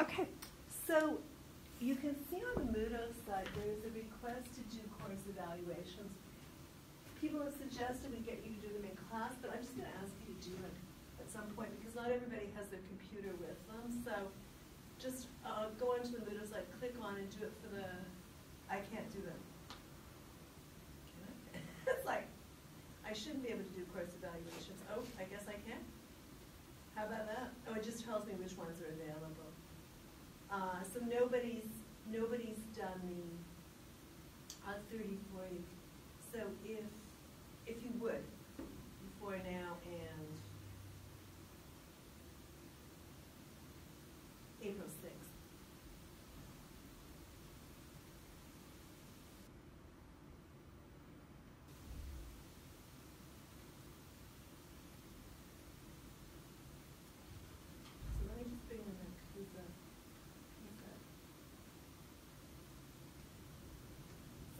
Okay, so you can see on the Moodle site there is a request to do course evaluations. People have suggested we get you to do them in class, but I'm just going to ask you to do it at some point because not everybody has their computer with them. So just go onto the Moodle site, click on and do it for the. I can't do them. Can I? It's like I shouldn't be able to do course evaluations. Oh, I guess I can. How about that? Oh, it just tells me which ones are available. So nobody's done the 30 for you. So if you would, before now and April 6th.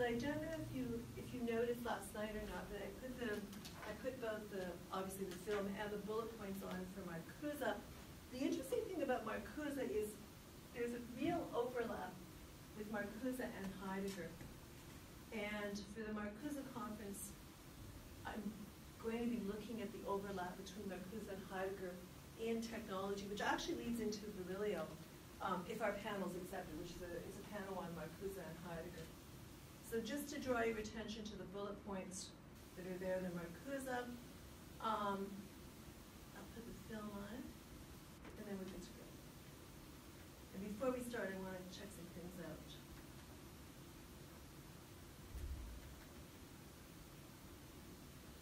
So I don't know if you noticed last night or not, but I put both the obviously the film and the bullet points on for Marcuse. The interesting thing about Marcuse is there's a real overlap with Marcuse and Heidegger. And for the Marcuse conference, I'm going to be looking at the overlap between Marcuse and Heidegger in technology, which actually leads into Virilio, if our panel's accepted, which is a panel on Marcuse and Heidegger. So just to draw your attention to the bullet points that are there in the Marcuse, I'll put the film on, and then we can scroll. And before we start, I want to check some things out.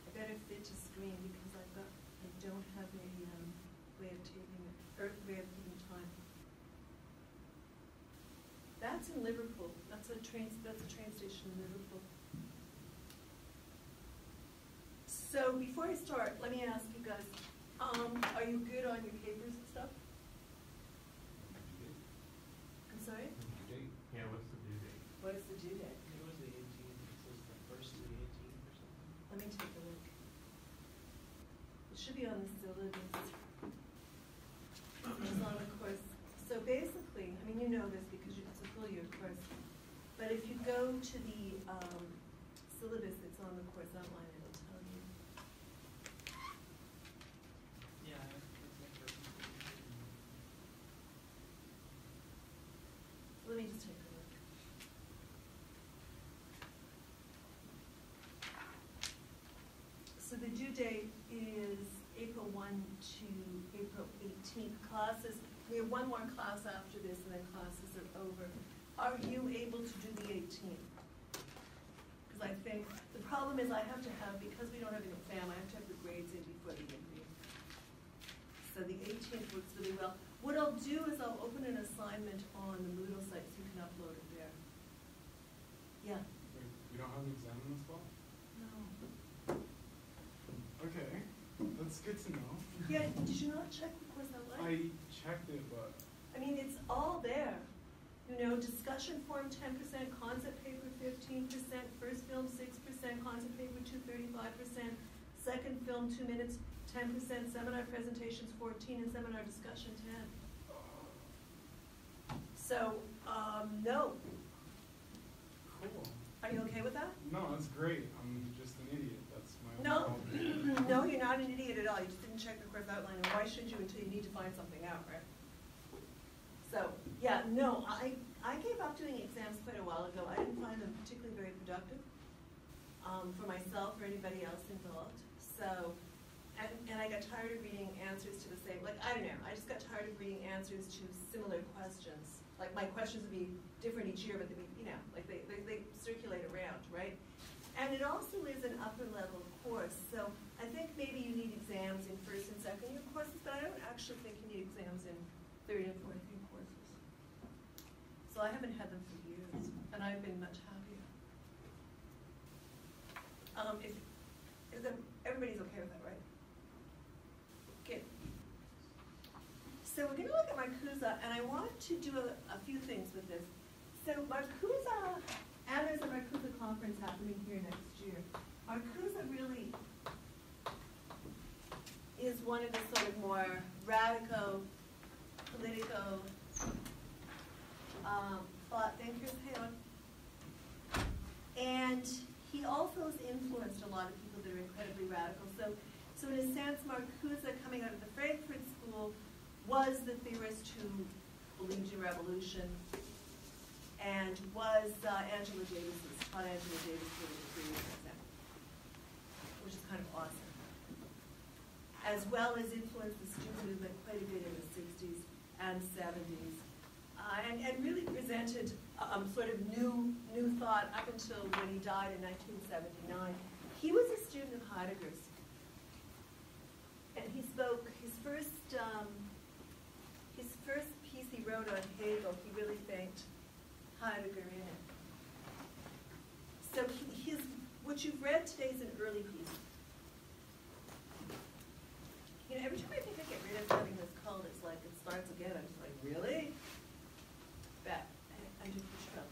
I better fit to screen because I don't have a way of taping it, or way of keeping time. That's in Liverpool. That's a train station in Liverpool. So before I start, let me ask you guys, are you good on your papers and stuff? I'm sorry? Yeah, what's the due date? What is the due date? It was the 18th. It says the 1st to the 18th or something. Let me take a look. It should be on the syllabus. It's on the course. So basically, I mean, you know this because it's a full year course, but if you go to the syllabus that's on the course outline, it'll tell you. Yeah. Let me just take a look. So the due date is April 1 to April 18th. Classes. We have one more class after this, and then classes are over. Are you able to do the 18th? Because I think the problem is I have to have, because we don't have an exam, I have to have the grades in before the interview. So the 18th works really well. What I'll do is I'll open an assignment on the Moodle site so you can upload it there. Yeah? We don't have an exam in this fall? No. Okay. That's good to know. Yeah, did you not check the course outline? I checked it, but... I mean, it's all there. You know, discussion form 10%, concept paper 15%, first film 6%, concept paper 235%, second film 2 minutes 10%, seminar presentations 14%, and seminar discussion 10%. So, no. Cool. Are you okay with that? No, that's great. I'm just an idiot. That's my own problem. No, you're not an idiot at all. You just didn't check the course outline. And why should you until you need to find something out, right? So, yeah, no, I gave up doing exams quite a while ago. I didn't find them particularly very productive for myself or anybody else involved. So, and I got tired of reading answers to the same, like, I don't know. I just got tired of reading answers to similar questions. Like, my questions would be different each year, but they'd be, you know, like they circulate around, right? And it also is an upper level course, so I think maybe you need exams in first and second year courses, but I don't actually think you need exams in third and fourth year courses. So I haven't had them for years, and I've been much happier. Everybody's okay with that, right? Good. So we're going to look at Marcuse, and I want to do a few things with this. So Marcuse, and there's a Marcuse conference happening here next year. Marcuse really is one of the sort of more radical, political, But then grew pound. And he also has influenced a lot of people that are incredibly radical. So in a sense, Marcuse, coming out of the Frankfurt School, was the theorist who believed in revolution, and was Angela Davis, taught Angela Davis for the degree, which is kind of awesome, as well as influenced the student movement quite a bit in the 60s and 70s, and really presented sort of new thought up until when he died in 1979. He was a student of Heidegger's, and he spoke his first piece he wrote on Hegel. He really thanked Heidegger in it. So his, what you've read today is an early piece. You know, every time I think I get rid of something that's called, it's like it starts again. I'm just like, really? Back under control.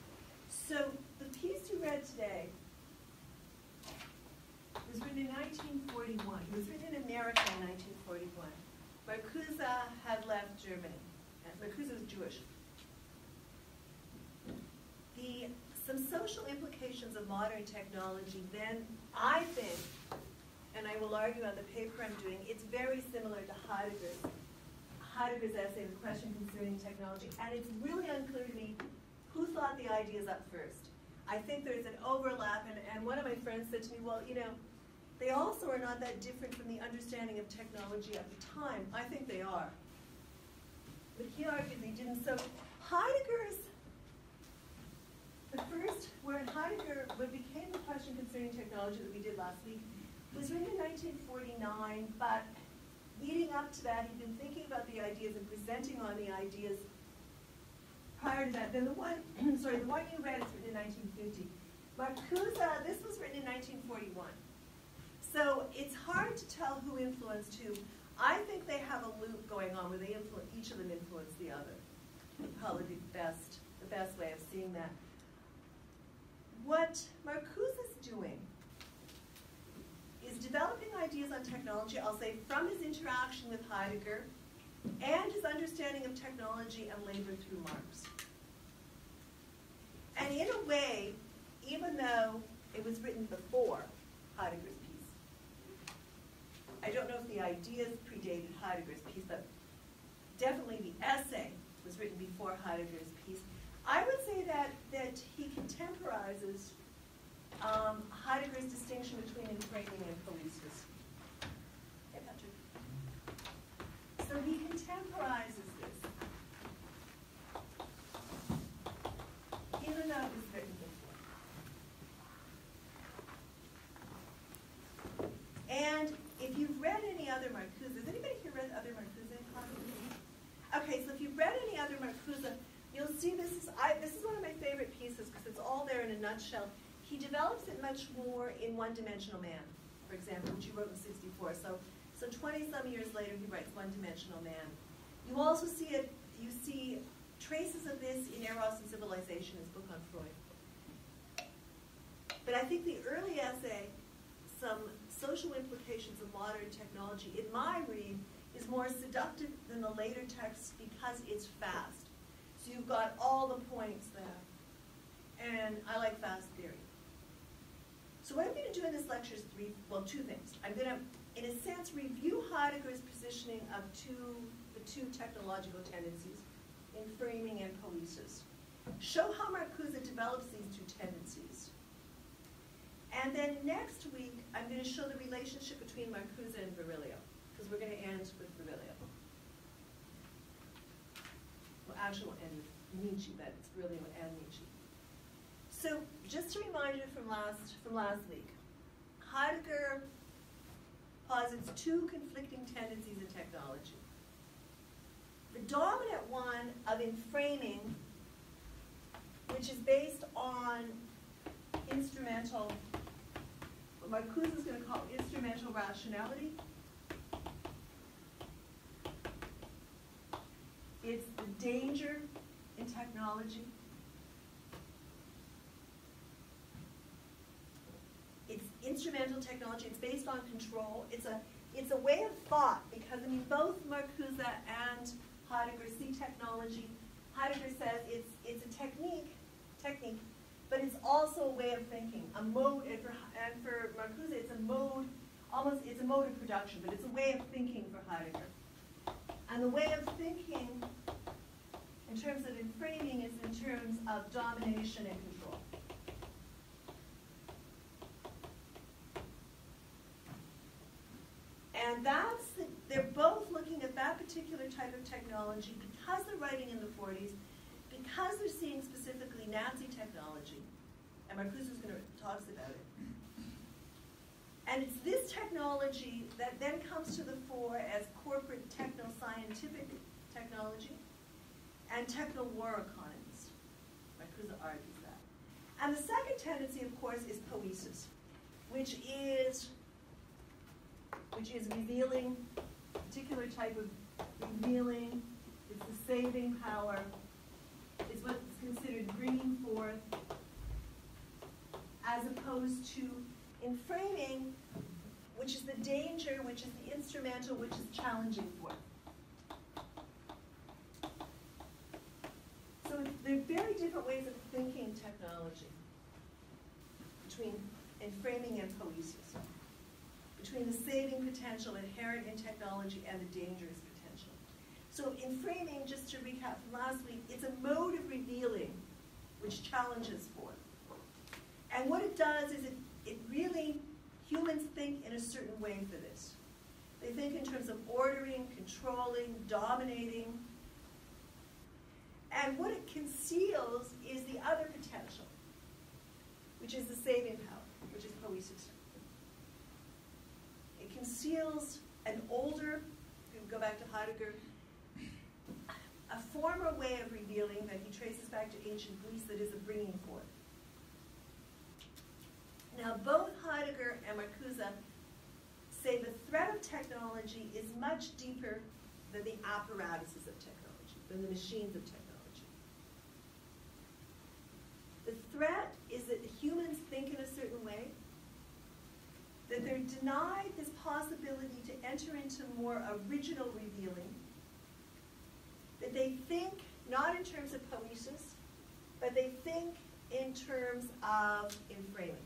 So the piece you read today was written in 1941. It was written in America in 1941. Marcuse had left Germany. Marcuse was Jewish. Some social implications of modern technology then, I think, and I will argue on the paper I'm doing, it's very similar to Heidegger's essay, The Question Concerning Technology, and it's really unclear to me who thought the ideas up first. I think there's an overlap, and one of my friends said to me, well, you know, they also are not that different from the understanding of technology at the time. I think they are. But he argued they didn't. So Heidegger's, the first, where Heidegger, what became The Question Concerning Technology that we did last week, was written in 1949, but leading up to that, he'd been thinking about the ideas and presenting on the ideas prior to that. Then the one, sorry, the one you read is written in 1950. Marcuse, this was written in 1941. So it's hard to tell who influenced who. I think they have a loop going on where they influence, each of them influence the other. Probably the best way of seeing that. What Marcuse is doing is developing ideas on technology, I'll say, from his interaction with Heidegger and his understanding of technology and labor through Marx. And in a way, even though it was written before Heidegger's piece, I don't know if the ideas predated Heidegger's piece, but definitely the essay was written before Heidegger's piece. I would say that he contemporizes Heidegger's distinction between enframing and poiesis. Hey, Patrick. So he contemporizes this, even though it was written before. And if you've read any other Marcuse, has anybody here read other Marcuse? Okay, so if you've read any other Marcuse, you'll see this is one of my favorite pieces because it's all there in a nutshell. He develops it much more in One Dimensional Man, for example, which he wrote in 64. So 20-some years later, he writes One Dimensional Man. You also see it, you see traces of this in Eros and Civilization, his book on Freud. But I think the early essay, Some Social Implications of Modern Technology, in my read, is more seductive than the later text because it's fast. So you've got all the points there. And I like fast theory. So what I'm going to do in this lecture is two things. I'm going to, in a sense, review Heidegger's positioning of the two technological tendencies, inframing and poiesis. Show how Marcuse develops these two tendencies. And then next week, I'm going to show the relationship between Marcuse and Virilio, because we're going to end with Virilio. Well, actually, we'll end with Nietzsche, but it's really we'll end Nietzsche. So, just a reminder from last week, Heidegger posits two conflicting tendencies in technology. The dominant one of inframing, which is based on instrumental, what Marcuse is going to call instrumental rationality. It's the danger in technology. It's instrumental technology. It's based on control. It's a way of thought because, I mean, both Marcuse and Heidegger see technology. Heidegger says it's a technique, but it's also a way of thinking, a mode, and for Marcuse, it's a mode, almost, it's a mode of production, but it's a way of thinking for Heidegger. And the way of thinking in terms of inframing is in terms of domination and control. And that's, they're both looking at that particular type of technology because they're writing in the 40s, because they're seeing specifically Nazi technology, and Marcuse is going to talk about it. And it's this technology that then comes to the fore as corporate techno-scientific technology and techno-war economists. Marcuse argues that. And the second tendency, of course, is poesis, which is revealing, a particular type of revealing, it's the saving power, it's what's considered bringing forth, as opposed to inframing, which is the danger, which is the instrumental, which is challenging forth. So there are very different ways of thinking technology between inframing and poesis, between the saving potential inherent in technology and the dangerous potential. So in framing, just to recap from last week, it's a mode of revealing which challenges forth. And what it does is it really, humans think in a certain way for this. They think in terms of ordering, controlling, dominating. And what it conceals is the other potential, which is the saving power, which is poesis. It conceals an older, if we go back to Heidegger, a former way of revealing that he traces back to ancient Greece that is a bringing forth. Now both Heidegger and Marcuse say the threat of technology is much deeper than the apparatuses of technology, than the machines of technology. The threat is that humans think in a certain way, that they're denied this possibility to enter into more original revealing, that they think not in terms of poesis, but they think in terms of inframing.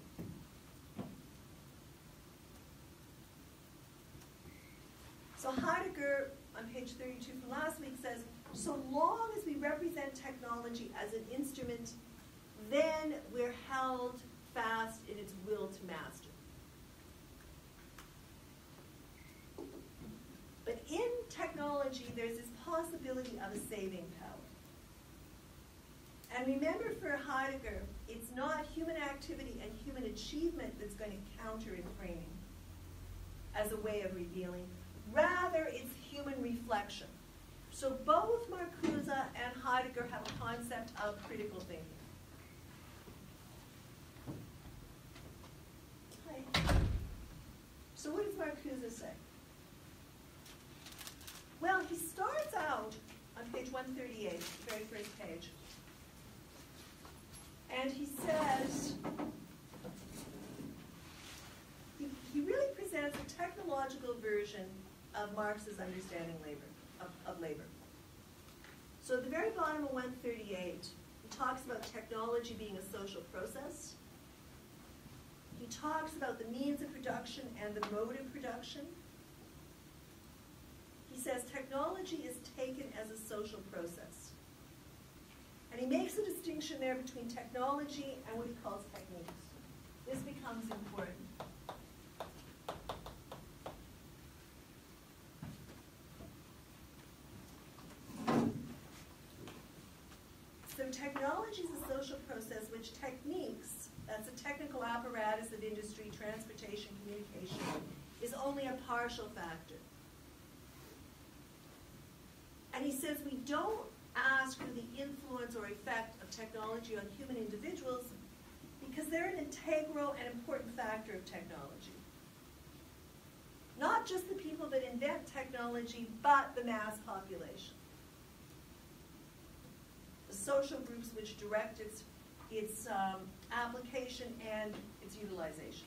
So Heidegger, on page 32 from last week, says, so long as we represent technology as an instrument, then we're held fast in its will to master. But in technology, there's this possibility of a saving power. And remember, for Heidegger, it's not human activity and human achievement that's going to counter inframing as a way of revealing. Rather, it's human reflection. So both Marcuse and Heidegger have a concept of critical thinking. Hi. So what does Marcuse say? Well, he starts out on page 138, the very first page, and he says, he really presents a technological version of Marx's understanding of labor. So at the very bottom of 138, he talks about technology being a social process. He talks about the means of production and the mode of production. He says technology is taken as a social process. And he makes a distinction there between technology and what he calls techniques. This becomes important. So technology is a social process which techniques, that's a technical apparatus of industry, transportation, communication, is only a partial factor. And he says we don't ask for the influence or effect of technology on human individuals because they're an integral and important factor of technology. Not just the people that invent technology, but the mass population. The social groups which direct its application and its utilization.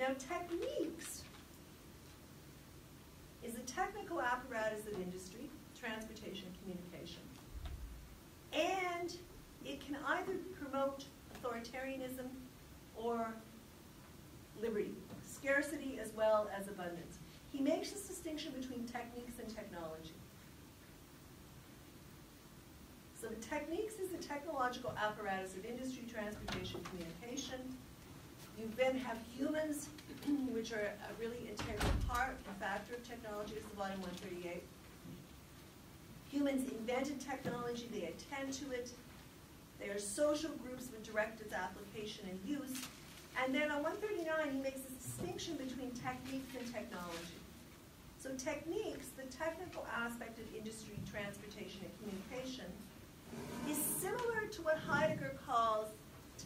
Now techniques is a technical apparatus of industry, transportation, and communication. And it can either promote authoritarianism or liberty, scarcity as well as abundance. He makes this distinction between techniques and technology. So the techniques is the technological apparatus of industry, transportation, communication. You then have humans, which are a really integral part and factor of technology. This is volume 138. Humans invented technology, they attend to it. They are social groups which direct its application and use. And then on 139, he makes a distinction between techniques and technology. So techniques, the technical aspect of industry, transportation, and communication, is similar to what Heidegger calls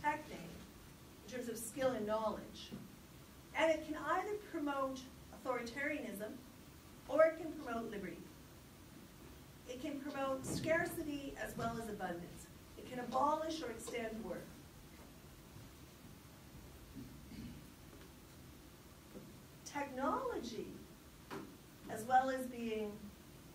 techne, in terms of skill and knowledge. And it can either promote authoritarianism or it can promote liberty. It can promote scarcity as well as abundance. It can abolish or extend work. Technology, as well as being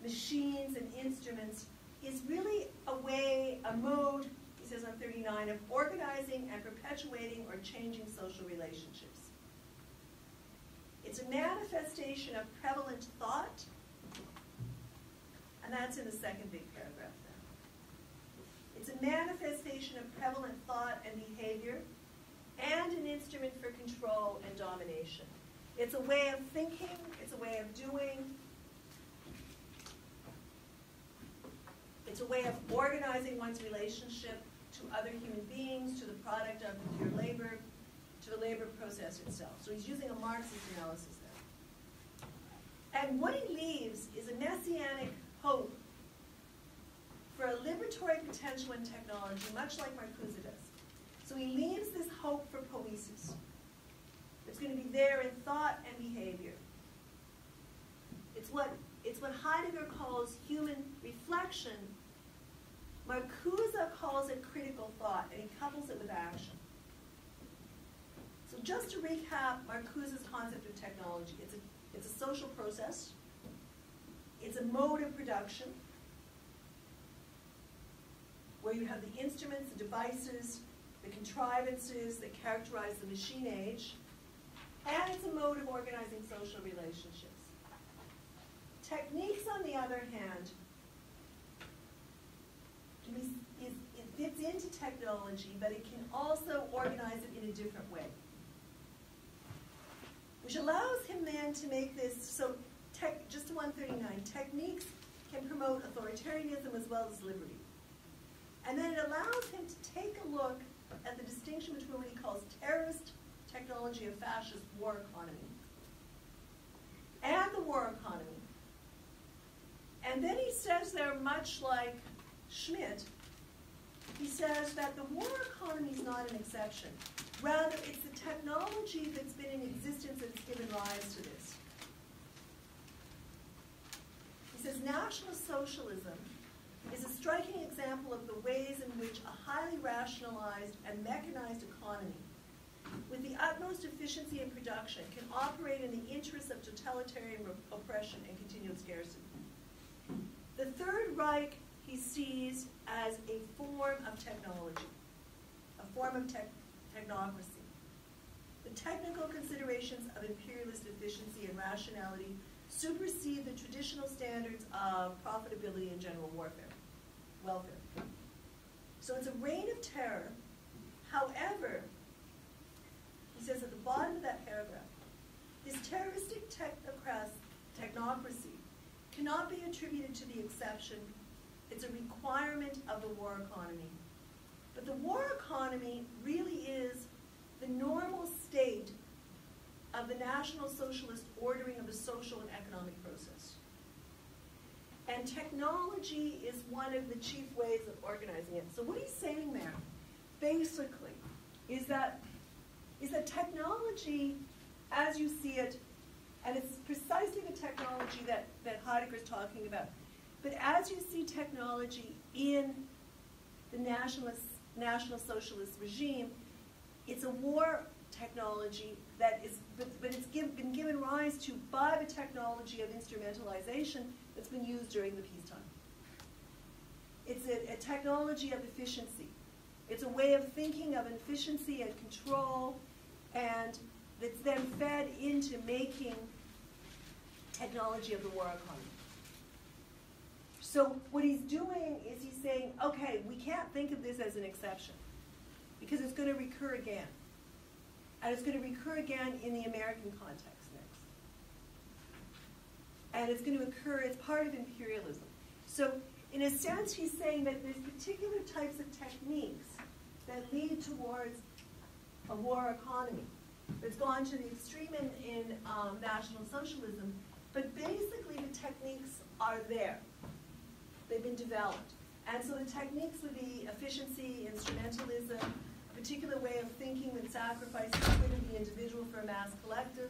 machines and instruments, is really a way, a mode, he says on 39, of organizing and perpetuating or changing social relationships. It's a manifestation of prevalent thought, and that's in the second big paragraph there. It's a manifestation of prevalent thought and behavior, and an instrument for control and domination. It's a way of thinking, it's a way of doing, it's a way of organizing one's relationship to other human beings, to the product of your labor, to the labor process itself. So he's using a Marxist analysis there. And what he leaves is a messianic hope for a liberatory potential in technology, much like Marcuse does. So he leaves this hope for poiesis. It's going to be there in thought and behavior. It's what Heidegger calls human reflection. Marcuse calls it critical thought, and he couples it with action. So just to recap Marcuse's concept of technology, it's a social process. It's a mode of production where you have the instruments, the devices, the contrivances that characterize the machine age. And it's a mode of organizing social relationships. Techniques, on the other hand, it fits into technology, but it can also organize it in a different way, which allows him then to make this, so just to 139, techniques can promote authoritarianism as well as liberty. And then it allows him to take a look at the distinction between what he calls terrorist technology of fascist war economy, and the war economy. And then he says there, much like Schmidt, he says that the war economy is not an exception. Rather, it's the technology that's been in existence that's given rise to this. He says National Socialism is a striking example of the ways in which a highly rationalized and mechanized economy with the utmost efficiency in production can operate in the interests of totalitarian oppression and continued scarcity. The Third Reich he sees as a form of technology, a form of technocracy. The technical considerations of imperialist efficiency and rationality supersede the traditional standards of profitability and general welfare. So it's a reign of terror. However, he says at the bottom of that paragraph, this terroristic technocracy cannot be attributed to the exception. It's a requirement of the war economy. But the war economy really is the normal state of the National Socialist ordering of the social and economic process. And technology is one of the chief ways of organizing it. So what he's saying there, basically, is that technology, as you see it, and it's precisely the technology that Heidegger's talking about, but as you see technology in the National Socialist regime, it's a war technology that it's been given rise to by the technology of instrumentalization that's been used during the peacetime. It's a technology of efficiency. It's a way of thinking of efficiency and control, and that's then fed into making technology of the war economy. So what he's doing is he's saying, okay, we can't think of this as an exception, because it's going to recur again. And it's going to recur again in the American context next. And it's going to occur as part of imperialism. So in a sense, he's saying that there's particular types of techniques that lead towards a war economy. It's gone to the extreme in National Socialism, but basically the techniques are there. They've been developed. And so the techniques would be efficiency, instrumentalism, a particular way of thinking that sacrifices good of the individual for a mass collective.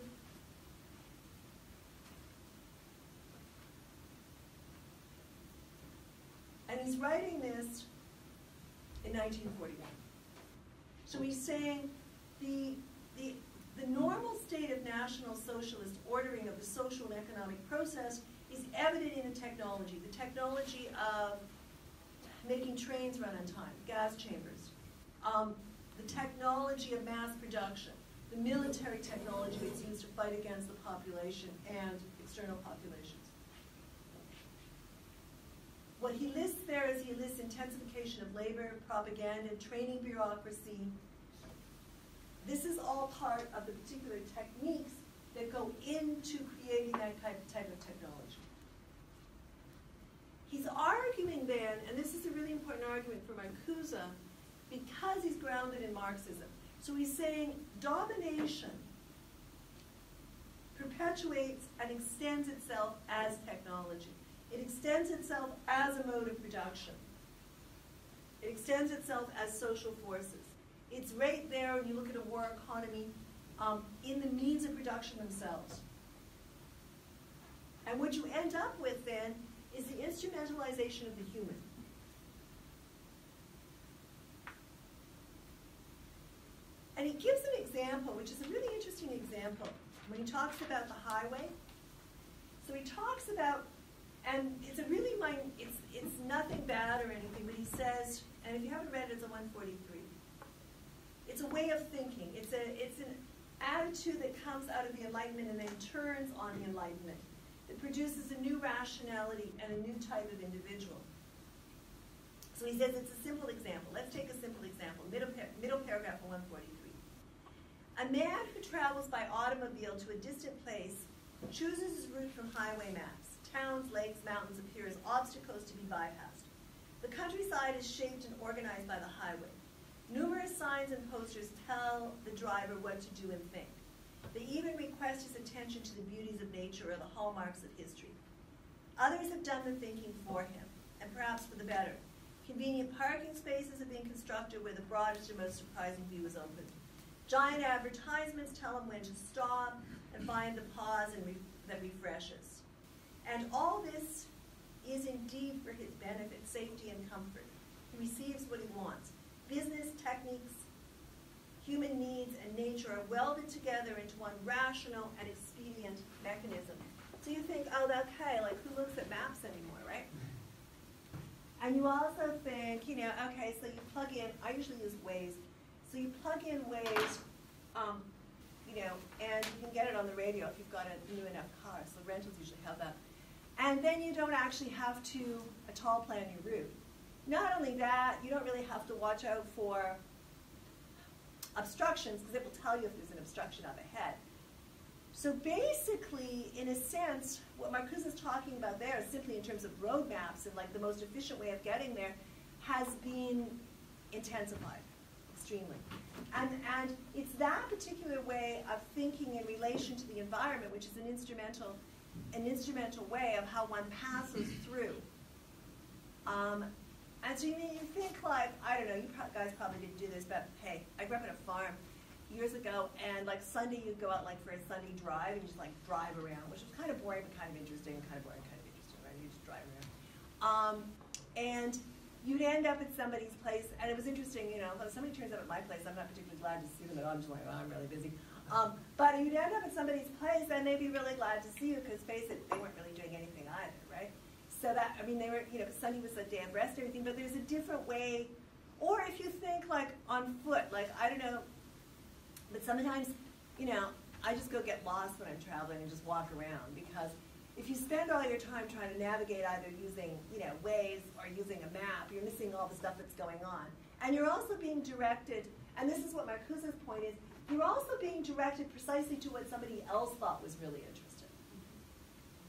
And he's writing this in 1941. So he's saying the normal state of National Socialist ordering of the social and economic process is evident in the technology of making trains run on time, gas chambers, the technology of mass production, the military technology that's used to fight against the population and external populations. What he lists there is he lists intensification of labor, propaganda, training bureaucracy. This is all part of the particular techniques that go into creating that type of technology. He's arguing then, and this is a really important argument for Marcuse, because he's grounded in Marxism. So he's saying domination perpetuates and extends itself as technology. It extends itself as a mode of production. It extends itself as social forces. It's right there when you look at a war economy, in the means of production themselves. And what you end up with then is the instrumentalization of the human. And he gives an example, which is a really interesting example, when he talks about the highway. So he talks about, and it's a really it's nothing bad or anything, but he says, and if you haven't read it, it's a 143. It's a way of thinking. It's an attitude that comes out of the Enlightenment and then turns on the Enlightenment. It produces a new rationality and a new type of individual. So he says it's a simple example. Let's take a simple example, middle paragraph of 143. A man who travels by automobile to a distant place chooses his route from highway maps. Towns, lakes, mountains appear as obstacles to be bypassed. The countryside is shaped and organized by the highway. Numerous signs and posters tell the driver what to do and think. They even request his attention to the beauties of nature or the hallmarks of history. Others have done the thinking for him, and perhaps for the better. Convenient parking spaces have been constructed where the broadest and most surprising view is open. Giant advertisements tell him when to stop and find the pause that refreshes. And all this is indeed for his benefit, safety, and comfort. He receives what he wants. Business, techniques, human needs, and nature are welded together into one rational and expedient mechanism. So you think, oh, okay, like who looks at maps anymore, right? And you also think, you know, okay, so you plug in, I usually use Waze, so you plug in Waze, you know, and you can get it on the radio if you've got a new enough car, so rentals usually have that. And then you don't actually have to at all plan your route. Not only that, you don't really have to watch out for obstructions, because it will tell you if there's an obstruction up ahead. So basically, in a sense, what Marcuse is talking about there is simply in terms of roadmaps and like the most efficient way of getting there has been intensified extremely. And it's that particular way of thinking in relation to the environment, which is an instrumental way of how one passes through. And so you think like, I don't know, you guys probably didn't do this, but hey, I grew up on a farm years ago, and like Sunday you'd go out like for a Sunday drive and just like drive around, which was kind of boring but kind of interesting, right? You just drive around. And you'd end up at somebody's place, and it was interesting, you know, when somebody turns up at my place, I'm not particularly glad to see them at all, I'm just like, oh, I'm really busy. But you'd end up at somebody's place, and they'd be really glad to see you, because face it, they weren't really doing anything either, right? So that, I mean, they were, you know, Sunny was a damn breast and everything, but there's a different way. Or if you think, like, on foot, like, I don't know, but sometimes, you know, I just go get lost when I'm traveling and just walk around, because if you spend all your time trying to navigate either using, you know, Waze or using a map, you're missing all the stuff that's going on. And you're also being directed, and this is what Marcuse's point is, you're also being directed precisely to what somebody else thought was really interesting.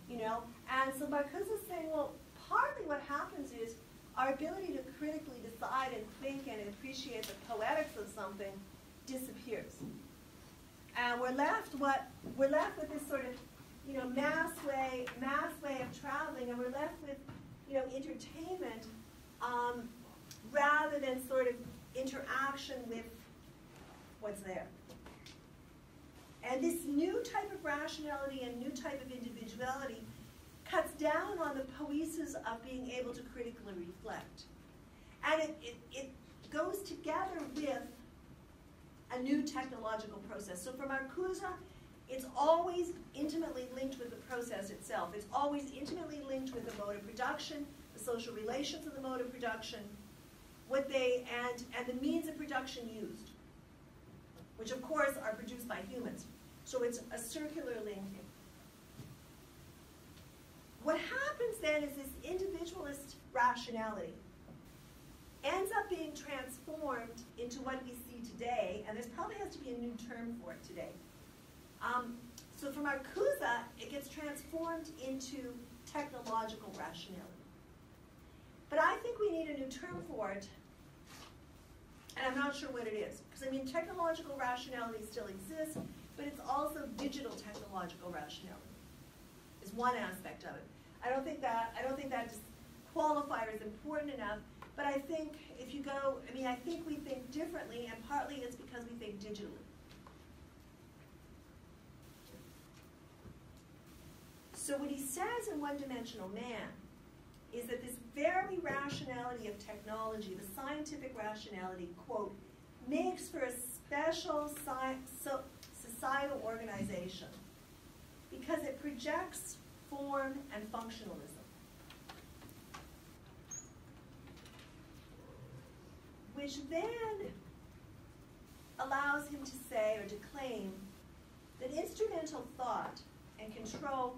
You know? And so Marcuse is saying, well, partly what happens is our ability to critically decide and think and appreciate the poetics of something disappears. And we're left with this sort of, you know, mass way of traveling, and we're left with, you know, entertainment rather than sort of interaction with what's there. And this new type of rationality and new type of individuality cuts down on the poiesis of being able to critically reflect. And it goes together with a new technological process. So for Marcuse, it's always intimately linked with the process itself. It's always intimately linked with the mode of production, the social relations of the mode of production, what they, and the means of production used, which of course are produced by humans. So it's a circular link. What happens then is this individualist rationality ends up being transformed into what we see today, and there probably has to be a new term for it today. So for Marcuse, it gets transformed into technological rationality. But I think we need a new term for it, and I'm not sure what it is. Because I mean, technological rationality still exists, but it's also digital technological rationality is one aspect of it. I don't think that qualifier is important enough. But I think if you go, I mean, I think we think differently, and partly it's because we think digitally. So what he says in One Dimensional Man is that this very rationality of technology, the scientific rationality, quote, makes for a special societal organization because it projects form and functionalism. Which then allows him to say or to claim that instrumental thought and control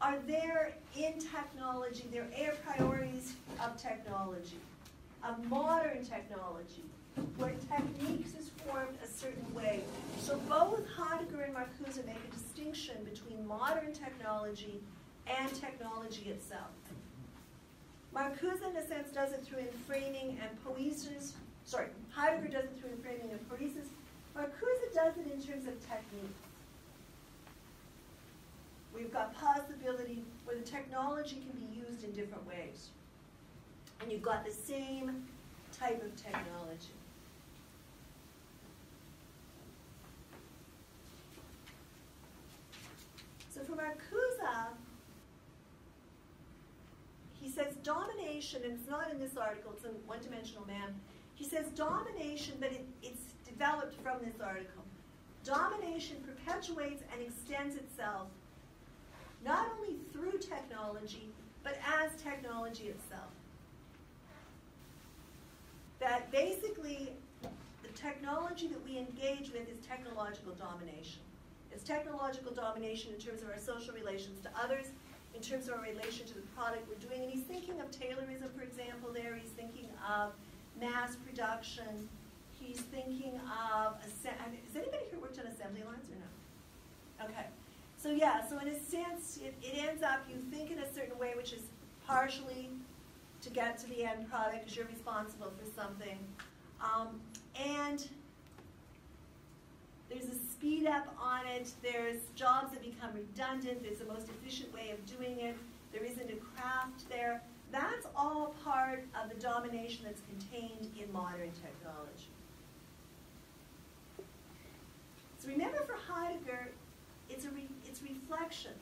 are there in technology, they're a priorities of technology, of modern technology, where techniques is formed a certain way. So both Heidegger and Marcuse make a distinction between modern technology and technology itself. Marcuse, in a sense, does it through enframing and poiesis. Sorry, Heidegger does it through enframing and poiesis. Marcuse does it in terms of technique. We've got possibility where the technology can be used in different ways. And you've got the same type of technology. So for Marcuse, he says domination, and it's not in this article, it's in One Dimensional Man. He says domination, but it's developed from this article. Domination perpetuates and extends itself not only through technology, but as technology itself. That basically, the technology that we engage with is technological domination. It's technological domination in terms of our social relations to others, in terms of our relation to the product we're doing. And he's thinking of Taylorism, for example, there. He's thinking of mass production. He's thinking of, has anybody here worked on assembly lines or no? Okay. So yeah, so in a sense, it ends up, you think in a certain way, which is partially to get to the end product, because you're responsible for something. And there's a speed up on it, there's jobs that become redundant, there's the most efficient way of doing it, there isn't a craft there. That's all part of the domination that's contained in modern technology. So remember, for Heidegger, it's reflection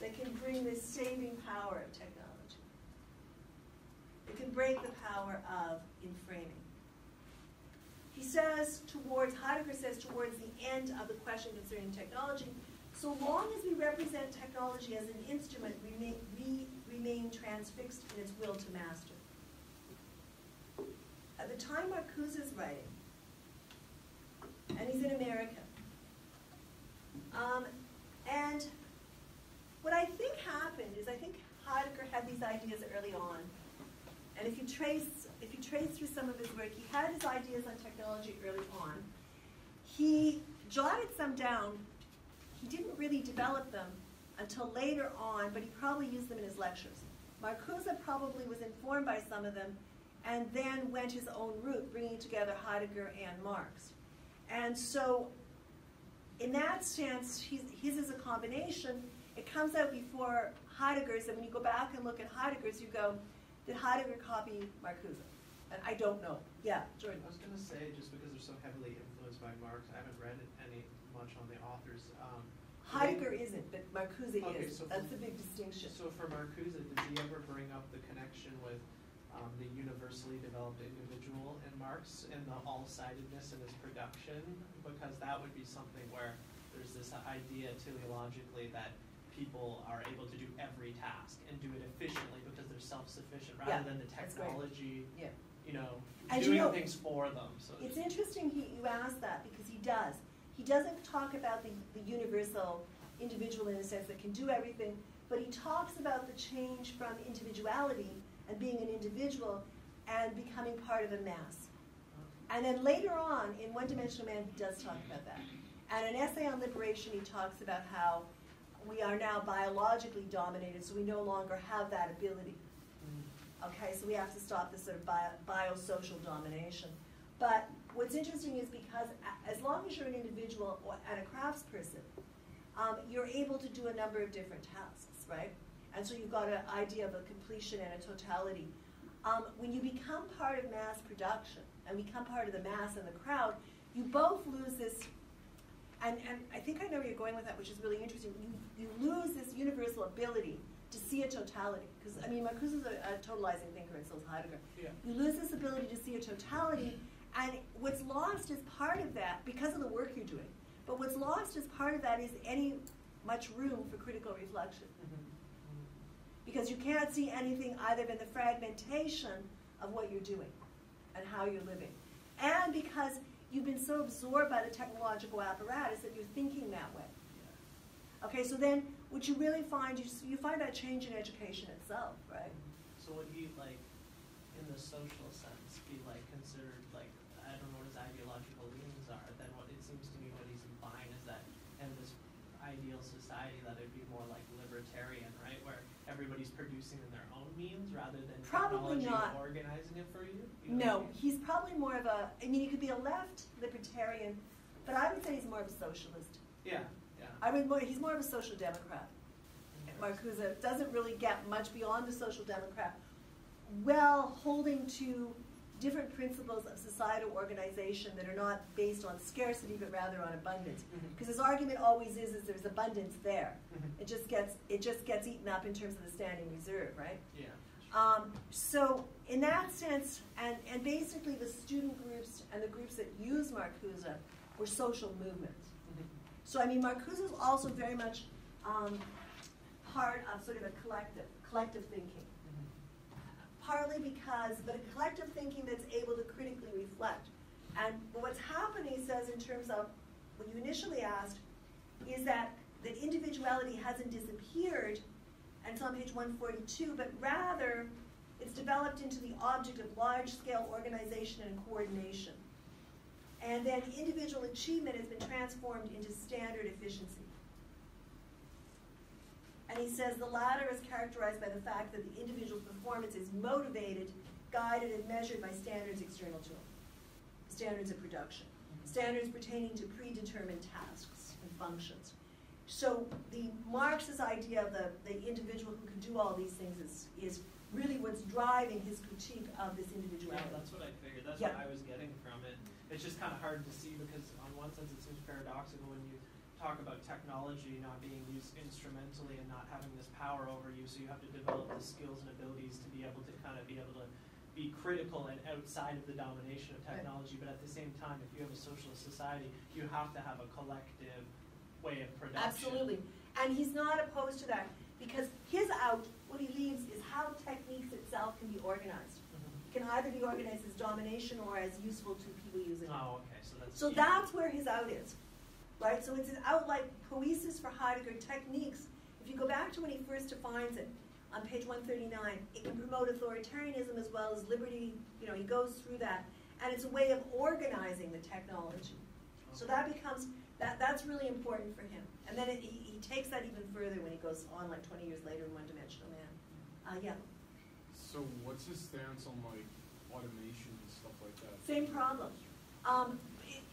that can bring this saving power of technology. It can break the power of enframing. He says Heidegger says towards the end of the question concerning technology, so long as we represent technology as an instrument, we remain transfixed in its will to master. At the time Marcuse is writing, and he's in America, and what I think happened is I think Heidegger had these ideas early on, and if you trace through some of his work, he had his ideas on technology early on. He jotted some down. He didn't really develop them until later on, but he probably used them in his lectures. Marcuse probably was informed by some of them and then went his own route, bringing together Heidegger and Marx. And so in that sense, his is a combination. It comes out before Heidegger's, and when you go back and look at Heidegger's, you go, did Heidegger copy Marcuse? And I don't know. Yeah, Jordan. I was going to say, just because they're so heavily influenced by Marx, I haven't read any much on the authors. Heidegger isn't, but Marcuse is. So that's the big distinction. So for Marcuse, did he ever bring up the connection with the universally developed individual in Marx and the all-sidedness in his production? Because that would be something where there's this idea teleologically that people are able to do every task and do it efficiently because they're self-sufficient, rather than the technology, doing things for them. So it's interesting you asked that, because he does. He doesn't talk about the universal individual in a sense that can do everything, but he talks about the change from individuality and being an individual and becoming part of a mass. And then later on, in One Dimensional Man, he does talk about that. And an essay on liberation, he talks about how we are now biologically dominated, so we no longer have that ability. Okay, so we have to stop this sort of biosocial domination. But what's interesting is because as long as you're an individual and a craftsperson, you're able to do a number of different tasks, right? And so you've got an idea of a completion and a totality. When you become part of mass production and become part of the mass and the crowd, you both lose this, and I think I know where you're going with that, which is really interesting. You lose this universal ability to see a totality. Because, I mean, Marcuse is a totalizing thinker, and so is Heidegger. Yeah. You lose this ability to see a totality, and what's lost is part of that, because of the work you're doing, but what's lost as part of that is much room for critical reflection. Because you can't see anything either than the fragmentation of what you're doing and how you're living. And because you've been so absorbed by the technological apparatus that you're thinking that way. Okay, so then what you really find, you find that change in education itself, right? So would he, like, in the social sense, be, like, considered, like, I don't know what his ideological leanings are, then what it seems to me what he's implying is that in this ideal society that it'd be more like libertarian, right, where everybody's producing in their own means rather than probably not organizing it for you? No, he's probably more of a, I mean, he could be a left libertarian, but I would say he's more of a socialist. Yeah, yeah. He's more of a social democrat. Marcuse doesn't really get much beyond the social democrat, well, holding to different principles of societal organization that are not based on scarcity but rather on abundance. Because his argument always is there's abundance there. It just gets eaten up in terms of the standing reserve, right? Yeah. So in that sense, and basically the student groups and the groups that use Marcuse were social movements. So I mean, Marcuse was also very much part of sort of a collective thinking. Partly because, but a collective thinking that's able to critically reflect. And what's happening, he says, in terms of what you initially asked, is that individuality hasn't disappeared, and it's on page 142, but rather it's developed into the object of large-scale organization and coordination. And then individual achievement has been transformed into standard efficiency. And he says the latter is characterized by the fact that the individual's performance is motivated, guided, and measured by standards external to him. Standards of production. Standards pertaining to predetermined tasks and functions. So the Marx's idea of the individual who can do all these things is really what's driving his critique of this individuality. Yeah, that's what I figured. That's what I was getting from it. It's just kind of hard to see because on one sense it seems paradoxical when you talk about technology not being used instrumentally and not having this power over you, so you have to develop the skills and abilities to be able to kind of be able to be critical and outside of the domination of technology, but at the same time, if you have a socialist society, you have to have a collective way of production. Absolutely, and he's not opposed to that. because his out, what he leaves, is how techniques itself can be organized. It can either be organized as domination or as useful to people using it. Oh, okay. So that's where his out is, right? So it's an out like poesis for Heidegger techniques. If you go back to when he first defines it, on page 139, it can promote authoritarianism as well as liberty. You know, he goes through that. And it's a way of organizing the technology. So that becomes, that's really important for him. And then he takes that even further when he goes on like 20 years later in One Dimensional Man. Yeah? So what's his stance on like automation and stuff like that? Same problem.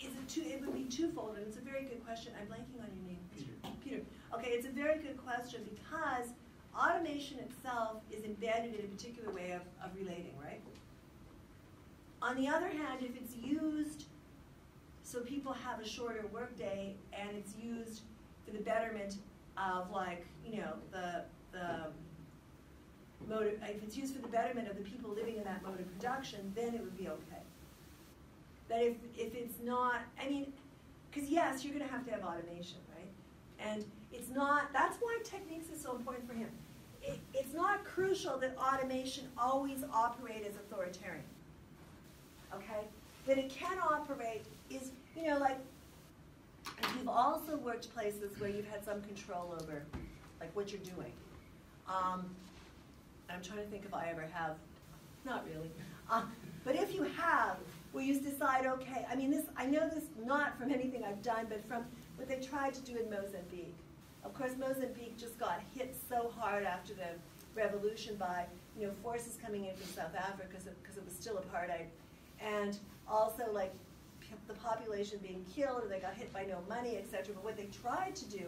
It would be twofold, and it's a very good question. I'm blanking on your name. Peter. Okay, it's a very good question because automation itself is embedded in a particular way of relating, right? On the other hand, if it's used so people have a shorter workday and it's used for the betterment of, like, you know, if it's used for the betterment of the people living in that mode of production, then it would be okay. But if it's not, I mean, because yes, you're going to have automation, right? And it's not, that's why techniques is so important for him. It's not crucial that automation always operate as authoritarian, okay? That it can operate is, you know, like, and you've also worked places where you've had some control over, like, what you're doing. I'm trying to think if I ever have. Not really. But if you have, where you decide, okay, I mean, this, I know this not from anything I've done, but from what they tried to do in Mozambique. Of course, Mozambique just got hit so hard after the revolution by, you know, forces coming in from South Africa because it was still apartheid. And also, like, the population being killed, and they got hit by no money, etc. But what they tried to do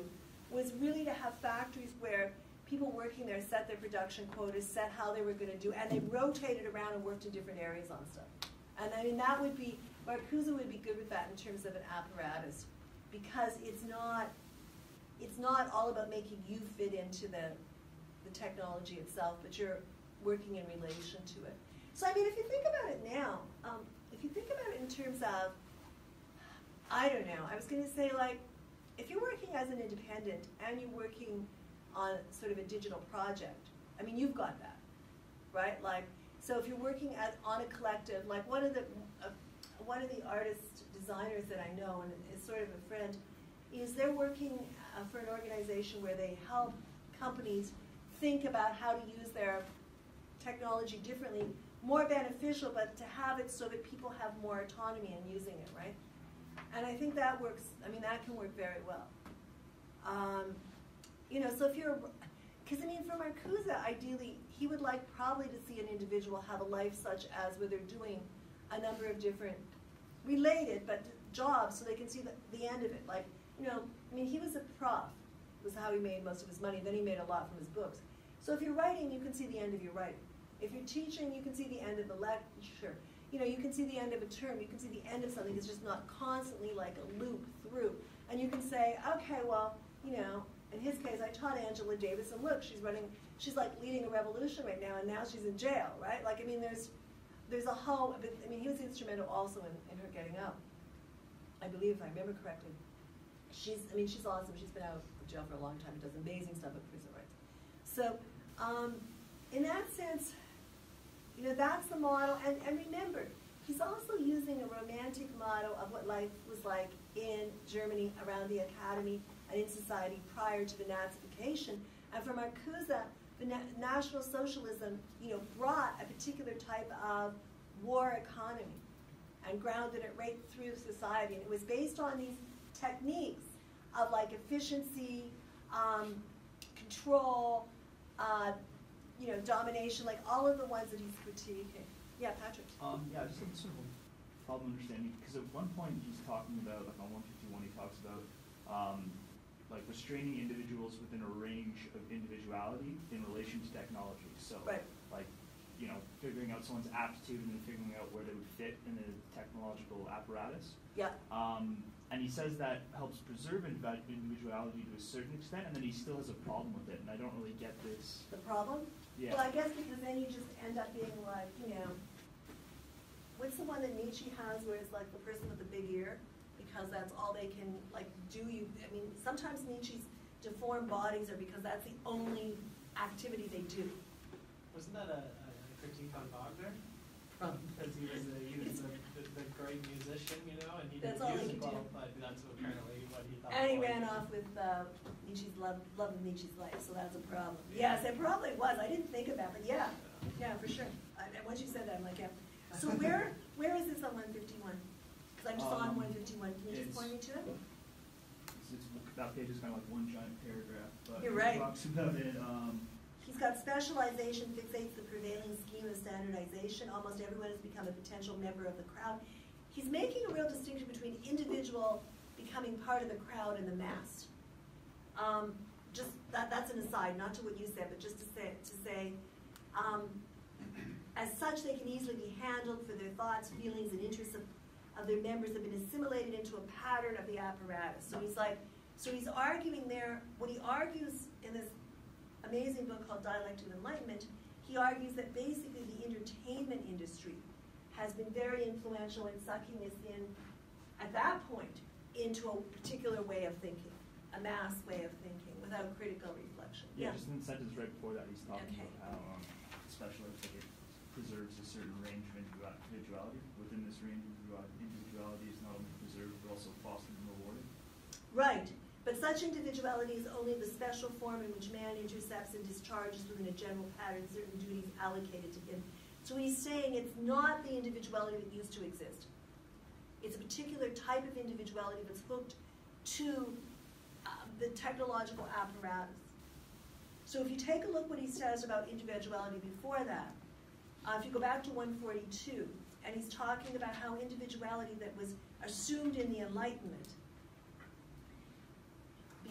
was really to have factories where people working there set their production quotas, set how they were going to do, and they rotated around and worked in different areas on stuff. And I mean, that would be, Marcuse would be good with that in terms of an apparatus, because it's not all about making you fit into the technology itself, but you're working in relation to it. So I mean, if you think about it now, if you think about it in terms of, I don't know, I was going to say, like, if you're working as an independent and you're working on sort of a digital project, I mean, you've got that, right? Like, so if you're working on a collective, like one of the artists, designers that I know, and is sort of a friend, is they're working for an organization where they help companies think about how to use their technology differently, more beneficial, but to have it so that people have more autonomy in using it, right? And I think that works, I mean, that can work very well. You know, so if you're, because I mean, for Marcuse, ideally, he would like probably to see an individual have a life such as where they're doing a number of different related, but jobs, so they can see the end of it. Like, you know, I mean, he was a prof, was how he made most of his money, then he made a lot from his books. So if you're writing, you can see the end of your writing. If you're teaching, you can see the end of the lecture. You know, you can see the end of a term, you can see the end of something. It's just not constantly like a loop through. And you can say, okay, well, you know, in his case, I taught Angela Davis, and look, she's like leading a revolution right now, and now she's in jail, right? Like, I mean, there's a whole, I mean, he was instrumental also in her getting out. I believe, if I remember correctly. She's awesome. She's been out of jail for a long time. It does amazing stuff at prison rights. So, in that sense, you know, that's the model. And remember, he's also using a romantic model of what life was like in Germany around the academy and in society prior to the Nazification. And for Marcuse, the National Socialism, you know, brought a particular type of war economy and grounded it right through society. And it was based on these techniques of, like, efficiency, control, you know, domination, like all of the ones that he's critiquing. Yeah, Patrick? Yeah, I just have sort of a problem understanding, because at one point he's talking about, like on 151, he talks about like restraining individuals within a range of individuality in relation to technology. So, right. Like, you know, figuring out someone's aptitude and then figuring out where they would fit in the technological apparatus. Yeah. And he says that helps preserve individuality to a certain extent, and then he still has a problem with it, and I don't really get this. The problem? Yeah. Well, I guess because then you just end up being like, you know, what's the one that Nietzsche has where it's like the person with the big ear, because that's all they can, like, do you, I mean, sometimes Nietzsche's deformed bodies are because that's the only activity they do. Wasn't that a critique on Wagner? Because he was the great musician, you know, and he didn't use it well, but that's apparently what he thought. And he ran off with Nietzsche's love of Nietzsche's life, so that's a problem. Yeah. Yes, it probably was. I didn't think about it, but yeah. Yeah, for sure. And once you said that, I'm like, yeah. So where is this on 151? Because I'm just on 151. Can you just point me to it? That page is kind of like one giant paragraph. But you're right. Talks about it, he's got specialization fixates the prevailing scheme of standardization. Almost everyone has become a potential member of the crowd. He's making a real distinction between individual becoming part of the crowd and the mass. Just that's an aside, not to what you said, but just to say, as such they can easily be handled, for their thoughts, feelings, and interests of their members have been assimilated into a pattern of the apparatus. So he's like, so he's arguing there, what he argues in this amazing book called Dialectic of Enlightenment, he argues that basically the entertainment industry has been very influential in sucking us in, at that point, into a particular way of thinking, a mass way of thinking, without critical reflection. Yeah, just in the sentence right before that, he's talking about how especially like it preserves a certain range of individuality. Within this range of individuality is not only preserved, but also fostered and rewarded. Right. But such individuality is only the special form in which man intercepts and discharges within a general pattern certain duties allocated to him. So he's saying it's not the individuality that used to exist. It's a particular type of individuality that's hooked to the technological apparatus. So if you take a look what he says about individuality before that, if you go back to 142, and he's talking about how individuality that was assumed in the Enlightenment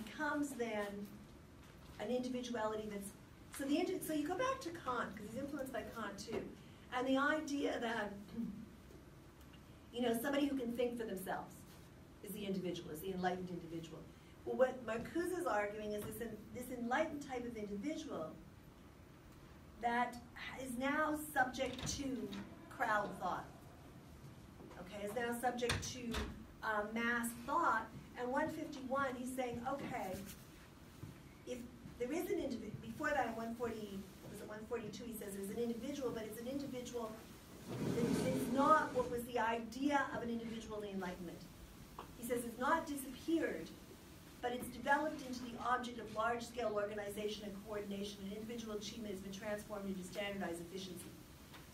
becomes then an individuality that's, so you go back to Kant, because he's influenced by Kant too, and the idea that, you know, somebody who can think for themselves is the individual, is the enlightened individual. Well, what Marcuse is arguing is this enlightened type of individual that is now subject to crowd thought, okay, is now subject to mass thought. And 151, he's saying, okay, if there is an individual, before that in 142, he says there's an individual, but it's an individual that is not what was the idea of an individual in the Enlightenment. He says it's not disappeared, but it's developed into the object of large-scale organization and coordination, and individual achievement has been transformed into standardized efficiency.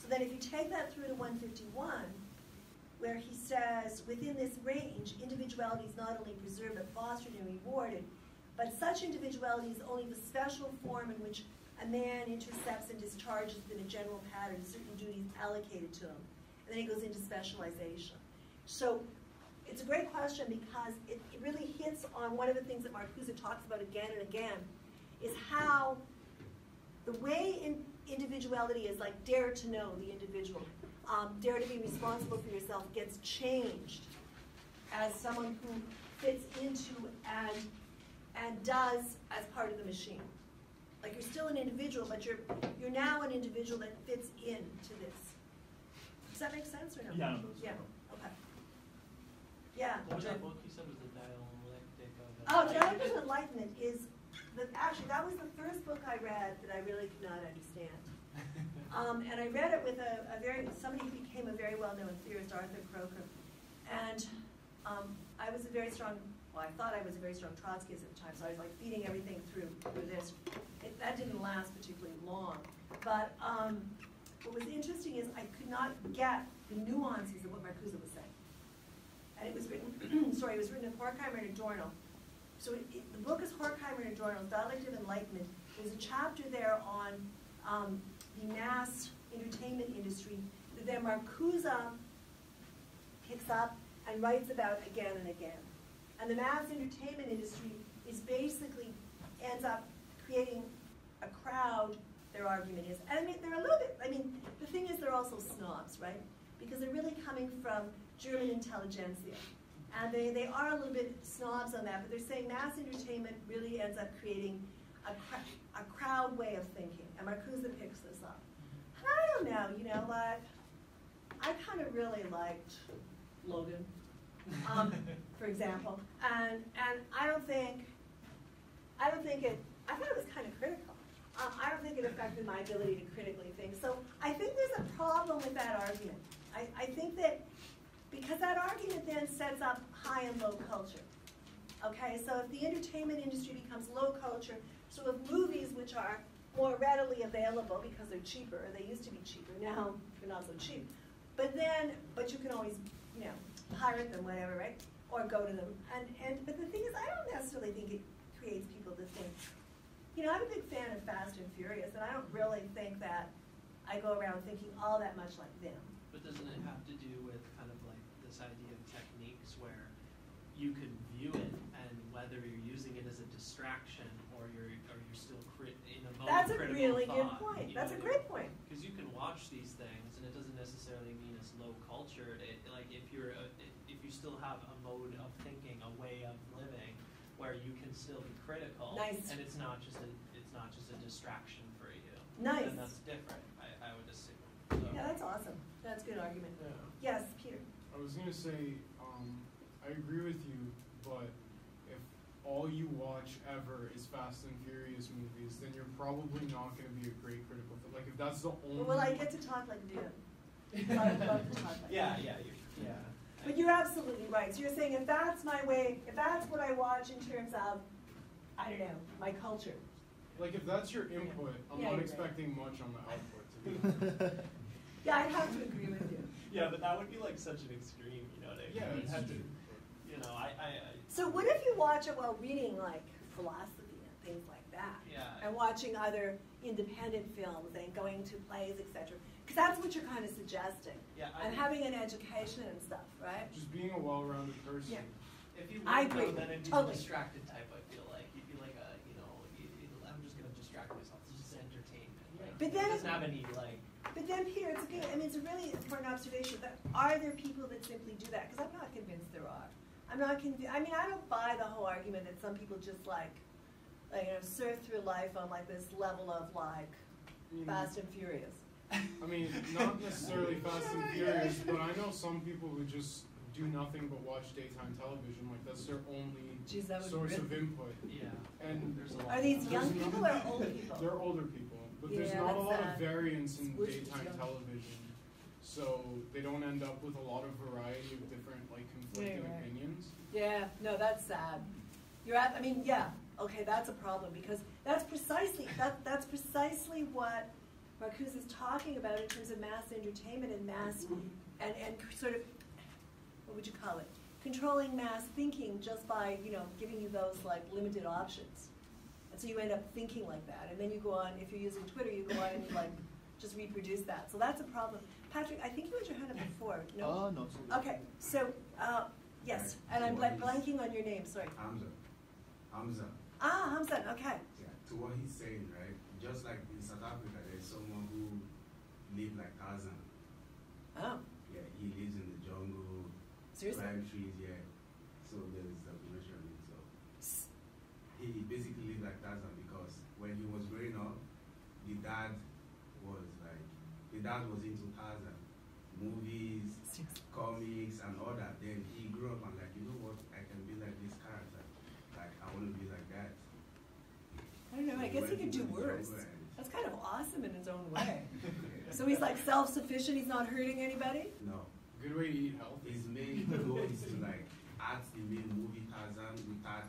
So then if you take that through to 151, where he says, within this range, individuality is not only preserved but fostered and rewarded, but such individuality is only the special form in which a man intercepts and discharges in a general pattern certain duties allocated to him. And then he goes into specialization. So it's a great question because it really hits on one of the things that Marcuse talks about again and again, is how the way individuality is like dare to know the individual. Dare to be responsible for yourself gets changed as someone who fits into and does as part of the machine. Like you're still an individual, but you're now an individual that fits into this. Does that make sense or no? Yeah. No, yeah. Okay. Yeah. What was that book you said was the Dialectic of Enlightenment? Oh, Dialectic of Enlightenment is actually that was the first book I read that I really could not understand. And I read it with somebody who became a very well-known theorist, Arthur Croker, and I was a very strong, well, I thought I was a very strong Trotskyist at the time, so I was like feeding everything through this. That didn't last particularly long, but what was interesting is I could not get the nuances of what Marcuse was saying, and it was written, sorry, it was written in Horkheimer and Adorno. So the book is Horkheimer and Adorno's Dialectic of Enlightenment. There's a chapter there on the mass entertainment industry that then Marcuse picks up and writes about again and again. And the mass entertainment industry is basically ends up creating a crowd, their argument is. And I mean, they're a little bit, I mean, the thing is they're also snobs, right? Because they're really coming from German intelligentsia. And they are a little bit snobs on that, but they're saying mass entertainment really ends up creating a crowd way of thinking, and Marcuse picks this up. And I don't know, you know, like, I kind of really liked Logan, for example, and I don't think, I think it, I thought it was kind of critical. I don't think it affected my ability to critically think. So I think there's a problem with that argument. I think that, because that argument then sets up high and low culture. Okay, so if the entertainment industry becomes low culture, so if movies, which are more readily available because they're cheaper, or they used to be cheaper, now they're not so cheap. But then, but you can always, you know, pirate them, whatever, right? Or go to them. But the thing is, I don't necessarily think it creates people to think. You know, I'm a big fan of Fast and Furious, and I don't really think that I go around thinking all that much like them. But doesn't it have to do with kind of like this idea of techniques where you can view it, and whether you're using it as a distraction or you're still in a moment of critical thought? That's a really good point. That's a great point. Because you can watch these things, and it doesn't necessarily mean it's low culture. Like if you still have a mode of thinking, a way of living, where you can still be critical, nice. And it's not just a distraction for you. Nice. And that's different, I would assume. So. Yeah, that's awesome. That's a good argument. Yeah. Yes, Peter. I was going to say, I agree with you, but if all you watch ever is Fast and Furious movies, then you're probably not going to be a great critical. Like if that's the only. Well, I get to talk like Dan. I love to talk like. Yeah, yeah, you're, yeah. But you're absolutely right. So you're saying if that's my way, if that's what I watch in terms of, I don't know, my culture. Like if that's your input, I'm not expecting much on the output to be. Yeah, I'd have to agree with you. Yeah, but that would be like such an extreme, you know. Yeah, you'd have to, you know, So what if you watch it while reading like philosophy and things like that? Yeah. And watching other independent films and going to plays, etc. Because that's what you're kind of suggesting. Yeah, and having an education and stuff, right? Just being a well-rounded person. Yeah. If you were though, then it'd be totally. A distracted type, I feel like. You'd be like, you know, I'm just going to distract myself. It's just entertainment. Right. But then, it doesn't have any, like... But then, Peter, it's good. I mean, it's a really important observation. But are there people that simply do that? Because I'm not convinced there are. I'm not convinced. I mean, I don't buy the whole argument that some people just, like you know, surf through life on, like, this level of, like, Fast and Furious. I mean, not necessarily Fast and Furious, but I know some people who just do nothing but watch daytime television. Like, that's their only source of input. Yeah. And there's a lot. Are these young people or old people? They're older people. But there's not a lot of variance in daytime television. So they don't end up with a lot of variety of different, like, conflicting opinions. Yeah. No, that's sad. I mean, yeah. Okay, that's a problem. Because that's precisely, that's precisely what... Marcuse is talking about in terms of mass entertainment and mass, and sort of, what would you call it? Controlling mass thinking just by, you know, giving you those like limited options. And so you end up thinking like that. And then you go on, if you're using Twitter, you go on and like, just reproduce that. So that's a problem. Patrick, I think you had your hand up before. No? Oh, no. Okay, so, yes. And I'm blanking on your name, sorry. Hamza. Hamza. Ah, Hamza, okay. Yeah, to what he's saying, right? Just like in South Africa, there's someone who lived like Tarzan. Oh. Yeah, he lives in the jungle. Seriously? Climbs trees, yeah. So there's a commercial on it. So he basically lived like Tarzan because when he was growing up, the dad was into Tarzan movies, comics, and all that. Then he grew up and like, you know what? I can be like this character. Like I want to be like that. I don't know, I guess he could do worse. That's kind of awesome in his own way. So he's like self-sufficient, he's not hurting anybody? No. Good way to eat healthy. His main goal is to like act the main movie Tarzan without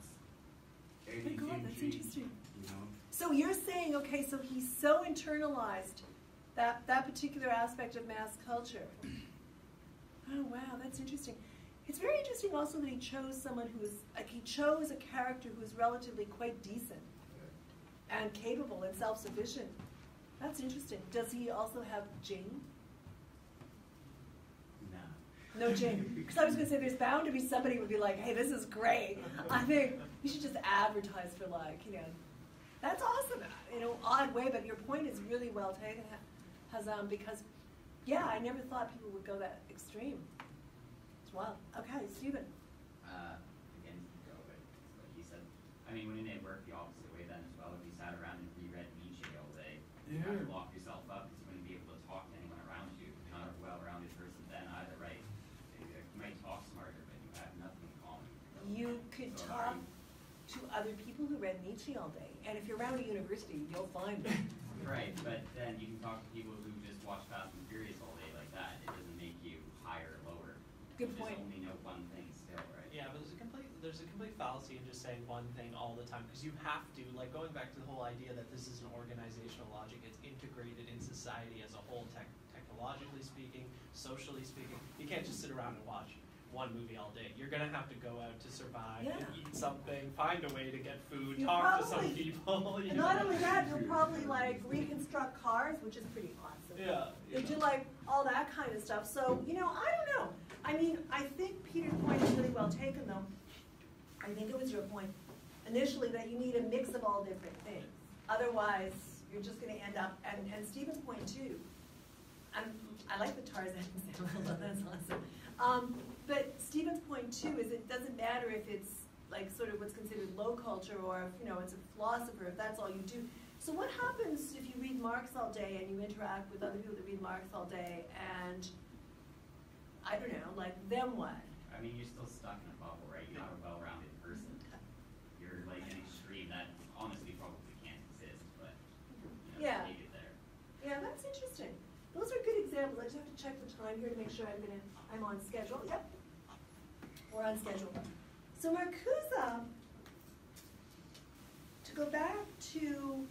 any God, that's interesting. You know? So you're saying, okay, so he's so internalized that particular aspect of mass culture. Oh wow, that's interesting. It's very interesting also that he chose someone who was, like he chose a character who was relatively quite decent. And capable and self-sufficient. That's interesting. Does he also have Jane? No. No Jane. Because I was going to say there's bound to be somebody who would be like, hey, this is great. I think we should just advertise for like, you know. That's awesome in an odd way, but your point is really well taken, Hazam, because, yeah, I never thought people would go that extreme. It's wild. Okay, Stephen. Again, like you said, I mean, wouldn't it work the opposite way then as well if you sat around and reread Nietzsche all day? You have to lock yourself up because you wouldn't be able to talk to anyone around you. You're not a well-rounded person then either, right? You might talk smarter, but you have nothing in common. You could talk to other people who read Nietzsche all day. And if you're around a university, you'll find them. Right, but then you can talk to people who just watch Fast and Furious all day like that. It doesn't make you higher or lower. Good point. You just only know one thing still, right? Yeah, but there's a complete fallacy in just saying one thing all the time, because you have to, like going back to the whole idea that this is an organizational logic, it's integrated in society as a whole, technologically speaking, socially speaking. You can't just sit around and watch one movie all day. You're going to have to go out to survive, yeah, and eat something, find a way to get food, you'll talk to some people. And not only that, you'll probably like reconstruct cars, which is pretty awesome. Yeah. You'll do like all that kind of stuff. So, you know, I don't know. I mean, I think Peter's point is really well taken, though. I think it was your point initially that you need a mix of all different things. Otherwise, you're just going to end up, and Stephen's point too. I like the Tarzan example, that's awesome. But Stephen's point too is it doesn't matter if it's like sort of what's considered low culture or if, you know, it's a philosopher, if that's all you do. So what happens if you read Marx all day and you interact with other people that read Marx all day and, I don't know, like them what? I mean, you're still stuck in a bubble, right? You're not a well-rounded person. You're like an extreme that honestly probably can't exist, but you know, yeah, you get there. Yeah, that's interesting. Those are good examples. I just have to check the time here to make sure I'm on schedule. Yep, we're on schedule. So Marcuse, to go back to,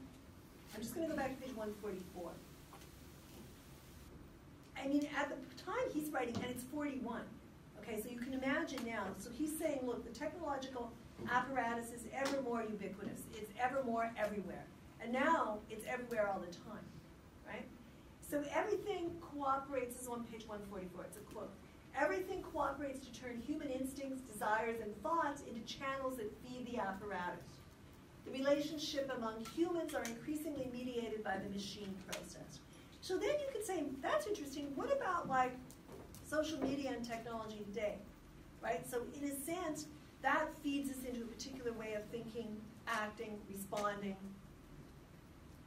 I'm just going to go back to page 144. I mean, at the time he's writing, and it's 41. Okay, so you can imagine now. So he's saying, look, the technological apparatus is ever more ubiquitous. It's ever more everywhere. And now it's everywhere all the time, right? So everything cooperates, this is on page 144, it's a quote. Everything cooperates to turn human instincts, desires, and thoughts into channels that feed the apparatus. The relationship among humans are increasingly mediated by the machine process. So then you could say, that's interesting, what about like social media and technology today, right? So in a sense, that feeds us into a particular way of thinking, acting, responding,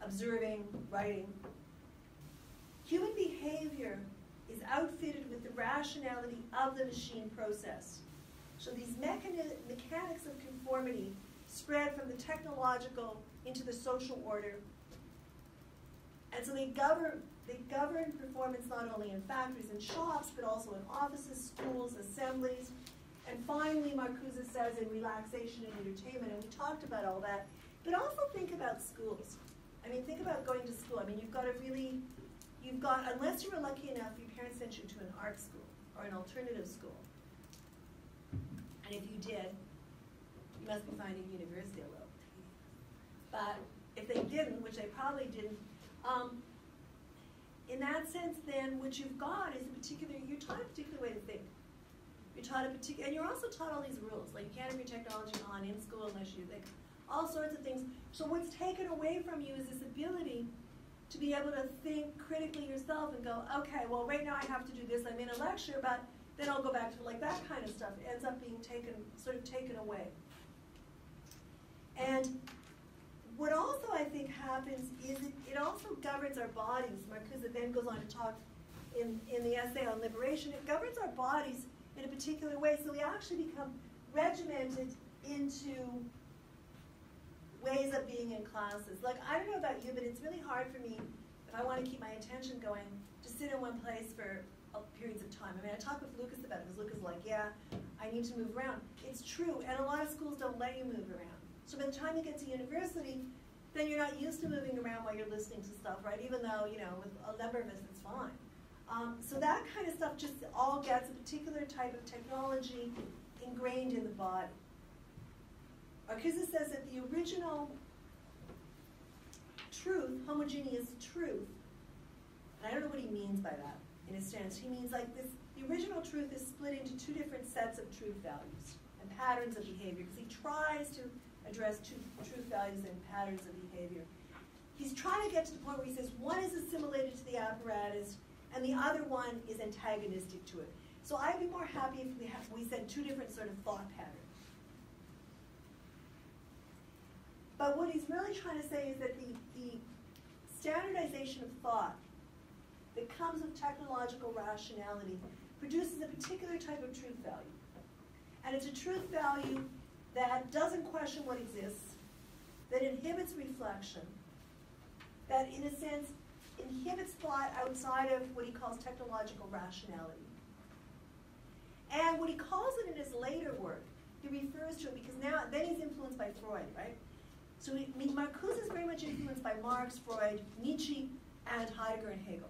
observing, writing. Human behavior is outfitted with the rationality of the machine process. So these mechanics of conformity spread from the technological into the social order. And so they govern performance not only in factories and shops, but also in offices, schools, assemblies. And finally, Marcuse says, in relaxation and entertainment, and we talked about all that. But also think about schools. I mean, think about going to school. I mean, you've got, unless you were lucky enough, your parents sent you to an art school or an alternative school. And if you did, you must be finding university a little. But if they didn't, which they probably didn't, in that sense then, what you've got is you're taught a particular way to think. You're taught and you're also taught all these rules, like you can't have your technology on in school unless you think, all sorts of things. So what's taken away from you is this ability to be able to think critically yourself and go, okay, well right now I have to do this, I'm in a lecture, but then I'll go back to like that kind of stuff. It ends up being sort of taken away. And what also I think happens is it also governs our bodies. Marcuse then goes on to talk in the essay on liberation. It governs our bodies in a particular way, so we actually become regimented into ways of being in classes. Like, I don't know about you, but it's really hard for me, if I want to keep my attention going, to sit in one place for periods of time. I mean, I talked with Lucas about it, because Lucas is like, yeah, I need to move around. It's true, and a lot of schools don't let you move around. So by the time you get to university, then you're not used to moving around while you're listening to stuff, right? Even though, you know, with a number of us, it's fine. So that kind of stuff just all gets a particular type of technology ingrained in the body. Marcuse says that the original truth, homogeneous truth, and I don't know what he means by that in a sense. He means like this, the original truth is split into two different sets of truth values and patterns of behavior, because he tries to address two truth values and patterns of behavior. He's trying to get to the point where he says one is assimilated to the apparatus and the other one is antagonistic to it. So I'd be more happy if we said two different sort of thought patterns. But what he's really trying to say is that the standardization of thought that comes with technological rationality produces a particular type of truth value. And it's a truth value that doesn't question what exists, that inhibits reflection, that in a sense inhibits thought outside of what he calls technological rationality. And what he calls it in his later work, he refers to it because now, then he's influenced by Freud, right? So I mean, Marcuse is very much influenced by Marx, Freud, Nietzsche, and Heidegger and Hegel.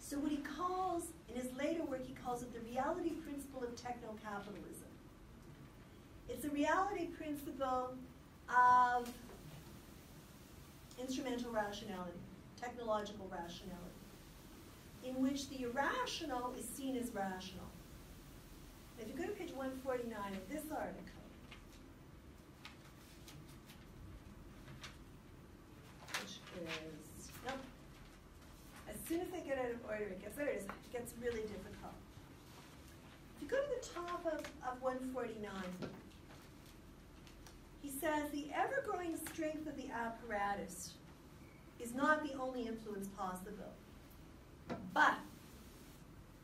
So what he calls, in his later work, he calls it the reality principle of techno-capitalism. It's the reality principle of instrumental rationality, technological rationality, in which the irrational is seen as rational. If you go to page 149 of this article, which is, nope. As soon as I get out of order, it gets, there it is, it gets really difficult. If you go to the top of 149, he says, the ever-growing strength of the apparatus is not the only influence possible. But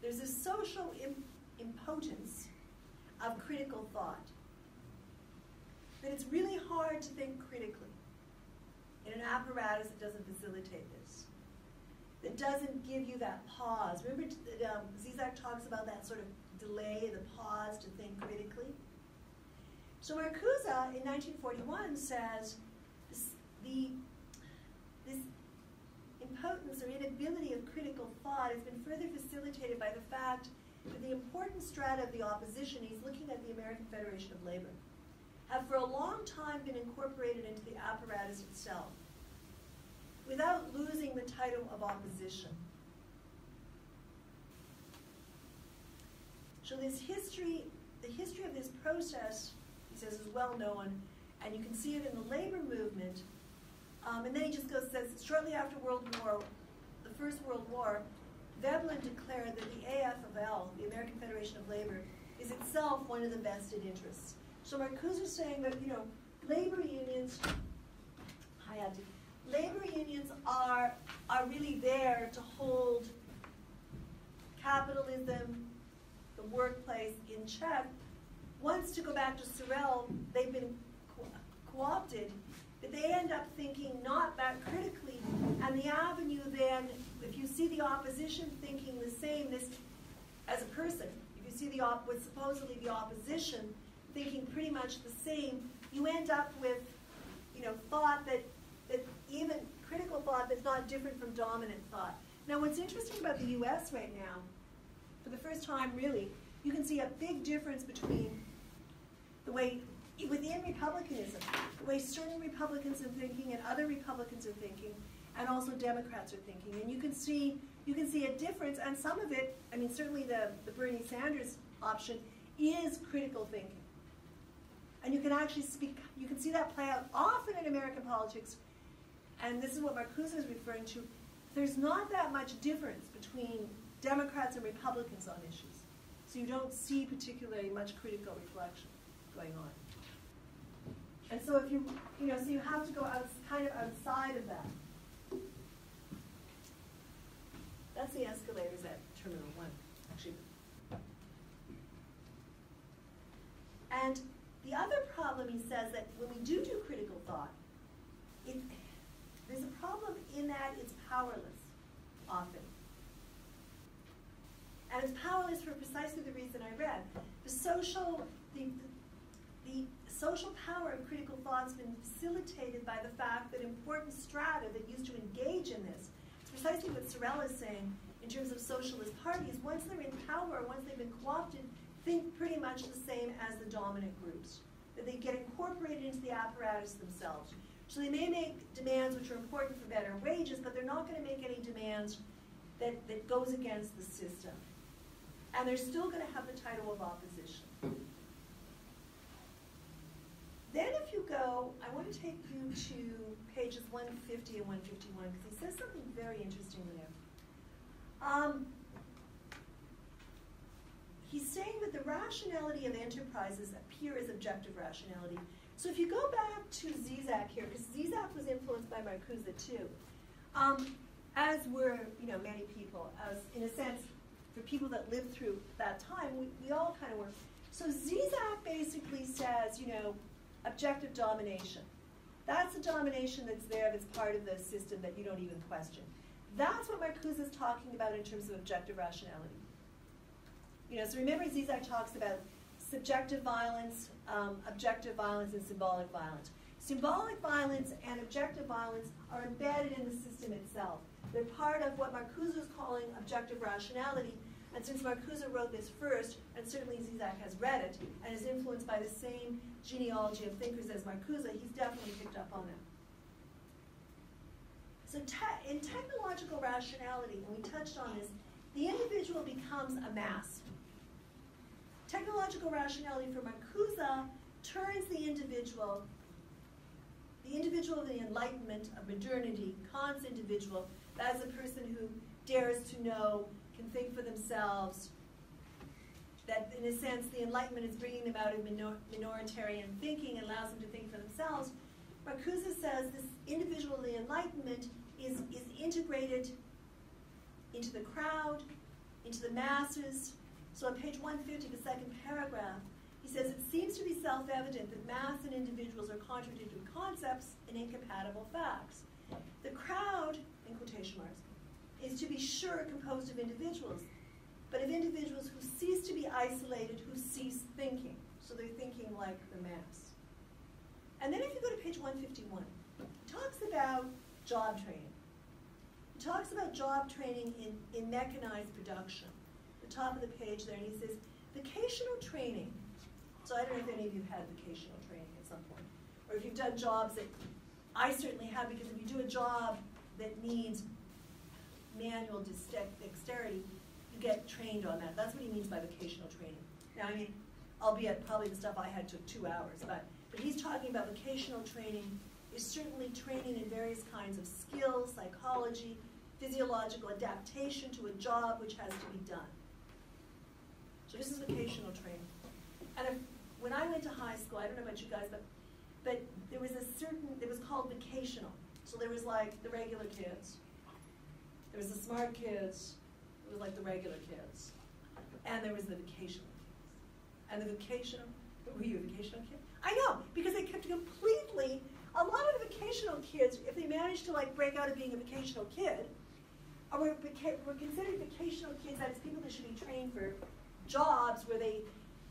there's a social impotence of critical thought. That it's really hard to think critically in an apparatus that doesn't facilitate this, that doesn't give you that pause. Remember that Zizek talks about that sort of delay, the pause to think critically? So Marcuse, in 1941, says this impotence or inability of critical thought has been further facilitated by the fact that the important strata of the opposition, he's looking at the American Federation of Labor, have for a long time been incorporated into the apparatus itself without losing the title of opposition. So this history, the history of this process, he says, is well known, and you can see it in the labor movement. And then he just goes, says, shortly after World War, the First World War, Veblen declared that the AFL, the American Federation of Labor, is itself one of the vested interests. So Marcuse is saying that, you know, labor unions are really there to hold capitalism, the workplace, in check. Once to go back to Sorel, they've been co-opted, but they end up thinking not that critically, and the avenue then, if you see the opposition thinking the same, this as a person, if you see the what's supposedly the opposition thinking pretty much the same, you end up with, you know, thought that even critical thought that's not different from dominant thought. Now what's interesting about the US right now, for the first time really, you can see a big difference between the way, within republicanism, the way certain Republicans are thinking and other Republicans are thinking, and also Democrats are thinking. And you can see a difference, and some of it, I mean, certainly the Bernie Sanders option is critical thinking. And you can actually you can see that play out often in American politics, and this is what Marcuse is referring to. There's not that much difference between Democrats and Republicans on issues. So you don't see particularly much critical reflection going on. And so if so you have to go out, kind of outside of that. That's the escalators at Terminal 1, actually. And the other problem, he says, that when we do critical thought, there's a problem in that it's powerless, often. And it's powerless for precisely the reason I read. The social power of critical thought's been facilitated by the fact that important strata that used to engage in this, it's precisely what Sorel is saying in terms of socialist parties, once they're in power, once they've been co-opted, think pretty much the same as the dominant groups, that they get incorporated into the apparatus themselves. So they may make demands which are important for better wages, but they're not going to make any demands that goes against the system. And they're still going to have the title of opposition. Then if you go, I want to take you to pages 150 and 151, because he says something very interesting there. He's saying that the rationality of enterprises appear as objective rationality. So if you go back to Zizek here, because Zizek was influenced by Marcuse too, as were many people, as in a sense, for people that lived through that time, we all kind of were. So Zizek basically says, you know, objective domination. That's the domination that's there, that's part of the system that you don't even question. That's what Marcuse is talking about in terms of objective rationality. You know, so remember Zizek talks about subjective violence, objective violence, and symbolic violence. Symbolic violence and objective violence are embedded in the system itself. They're part of what Marcuse is calling objective rationality, and since Marcuse wrote this first, and certainly Zizek has read it, and is influenced by the same genealogy of thinkers as Marcuse, he's definitely picked up on that. So in technological rationality, and we touched on this, the individual becomes a mass. Technological rationality for Marcuse turns the individual of the Enlightenment, of modernity, Kant's individual, that is the person who dares to know, can think for themselves, that in a sense the Enlightenment is bringing them out of minoritarian thinking and allows them to think for themselves. Marcuse says this individual of the Enlightenment is integrated into the crowd, into the masses. So on page 150, the second paragraph, he says, it seems to be self-evident that mass and individuals are contradictory concepts and incompatible facts. The crowd, in quotation marks, is to be sure composed of individuals, but of individuals who cease to be isolated, who cease thinking. So they're thinking like the mass. And then if you go to page 151, it talks about job training. It talks about job training in mechanized production. The top of the page there, and he says, vocational training. So I don't know if any of you had vocational training at some point, or if you've done jobs that I certainly have, because if you do a job that needs manual dexterity, you get trained on that. That's what he means by vocational training. Now, I mean, albeit probably the stuff I had took 2 hours, but he's talking about vocational training is certainly training in various kinds of skills, psychology, physiological adaptation to a job which has to be done. So this is vocational training. And when I went to high school, I don't know about you guys, but there was it was called vocational. So there was like the regular kids, there was the smart kids, it was like the regular kids, and there was the vocational kids. And the vocational, were you a vocational kid? I know, because they kept completely, a lot of the vocational kids, if they managed to like break out of being a vocational kid, or were considered vocational kids as people that should be trained for jobs where they,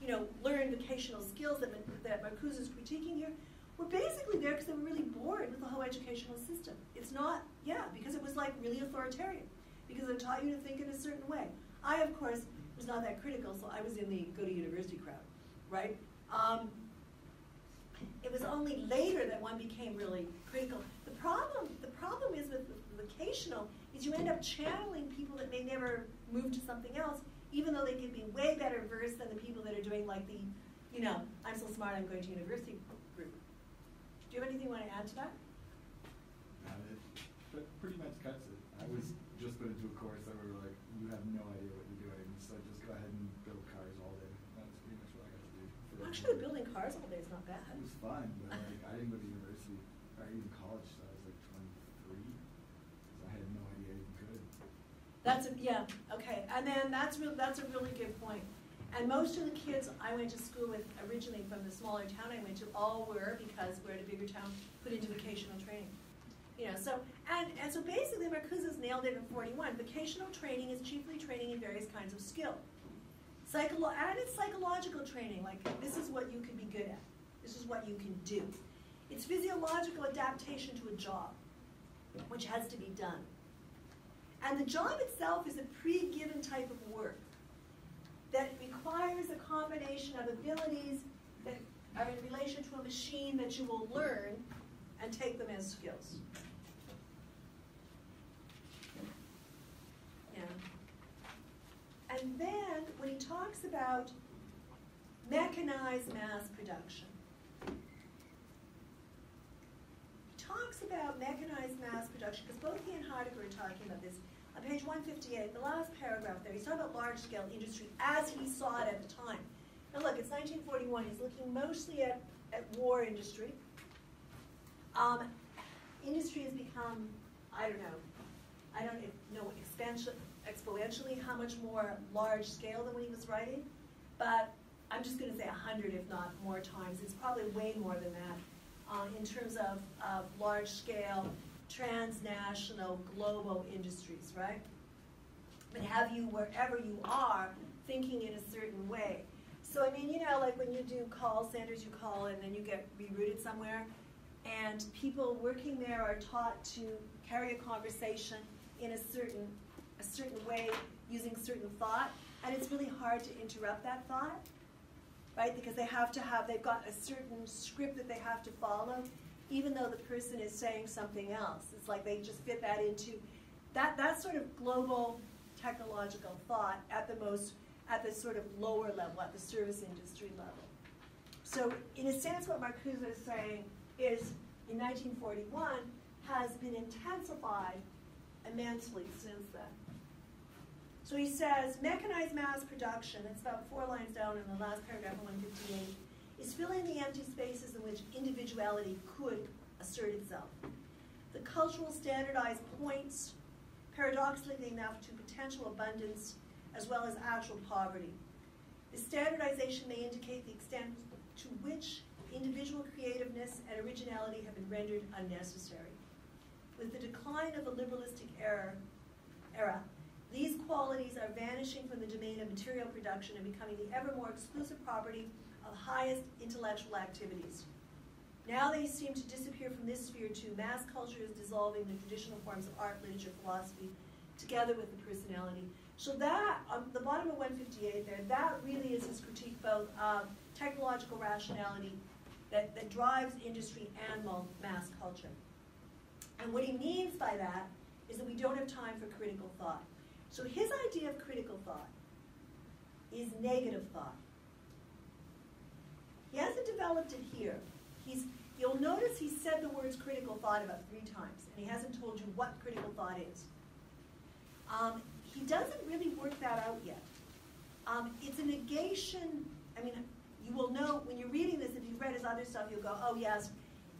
you know, learn vocational skills that Marcuse is critiquing here, were basically there because they were really bored with the whole educational system. It's not, yeah, because it was like really authoritarian, because it taught you to think in a certain way. I, of course, was not that critical, so I was in the go to university crowd, right? It was only later that one became really critical. The problem is with vocational is you end up channeling people that may never move to something else, even though they could be way better versed than the people that are doing like the, you know, I'm so smart, I'm going to university group. Do you have anything you want to add to that? That pretty much cuts it. I was just put into a course that we were like, you have no idea what you're doing, so just go ahead and build cars all day. That's pretty much what I got to do. Actually, building cars all day is not bad. It was fun, but like, I didn't go to university, or even college, so I was like 23, so I had no idea I even could. That's, yeah, okay, and then that's a really good point. And most of the kids I went to school with originally from the smaller town I went to all were, because we're at a bigger town, put into vocational training. You know, so, and so basically Marcuse's nailed it in 41. Vocational training is chiefly training in various kinds of skill. And it's psychological training, like this is what you can be good at. This is what you can do. It's physiological adaptation to a job, which has to be done. And the job itself is a pre-given type of work that requires a combination of abilities that are in relation to a machine that you will learn and take them as skills. Yeah. And then when he talks about mechanized mass production, talks about mechanized mass production, because both he and Heidegger are talking about this. On page 158, the last paragraph there, he's talking about large-scale industry as he saw it at the time. Now look, it's 1941, he's looking mostly at war industry. Industry has become, I don't know exponentially how much more large-scale than when he was writing, but I'm just going to say 100 if not more times, it's probably way more than that, in terms of large-scale, transnational, global industries, right? But have you, wherever you are, thinking in a certain way. So I mean, you know, like when you do call centers, you call and then you get rerouted somewhere, and people working there are taught to carry a conversation in a certain way, using certain thought, and it's really hard to interrupt that thought, right? Because they have to have, they've got a certain script that they have to follow, even though the person is saying something else. It's like they just fit that into that sort of global technological thought at the most, at the sort of lower level, at the service industry level. So in a sense, what Marcuse is saying is, in 1941, has been intensified immensely since then. So he says, mechanized mass production, that's about 4 lines down in the last paragraph of 158, is filling the empty spaces in which individuality could assert itself. The cultural standardized points, paradoxically enough, to potential abundance as well as actual poverty. The standardization may indicate the extent to which individual creativeness and originality have been rendered unnecessary. With the decline of the liberalistic era, these qualities are vanishing from the domain of material production and becoming the ever more exclusive property of highest intellectual activities. Now they seem to disappear from this sphere too. Mass culture is dissolving the traditional forms of art, literature, philosophy, together with the personality. So that, on the bottom of 158 there, that really is his critique both of technological rationality that drives industry and mass culture. And what he means by that is that we don't have time for critical thought. So his idea of critical thought is negative thought. He hasn't developed it here. You'll notice he said the words critical thought about 3 times, and he hasn't told you what critical thought is. He doesn't really work that out yet. It's a negation. I mean, you will know when you're reading this, if you've read his other stuff, you'll go, oh yes,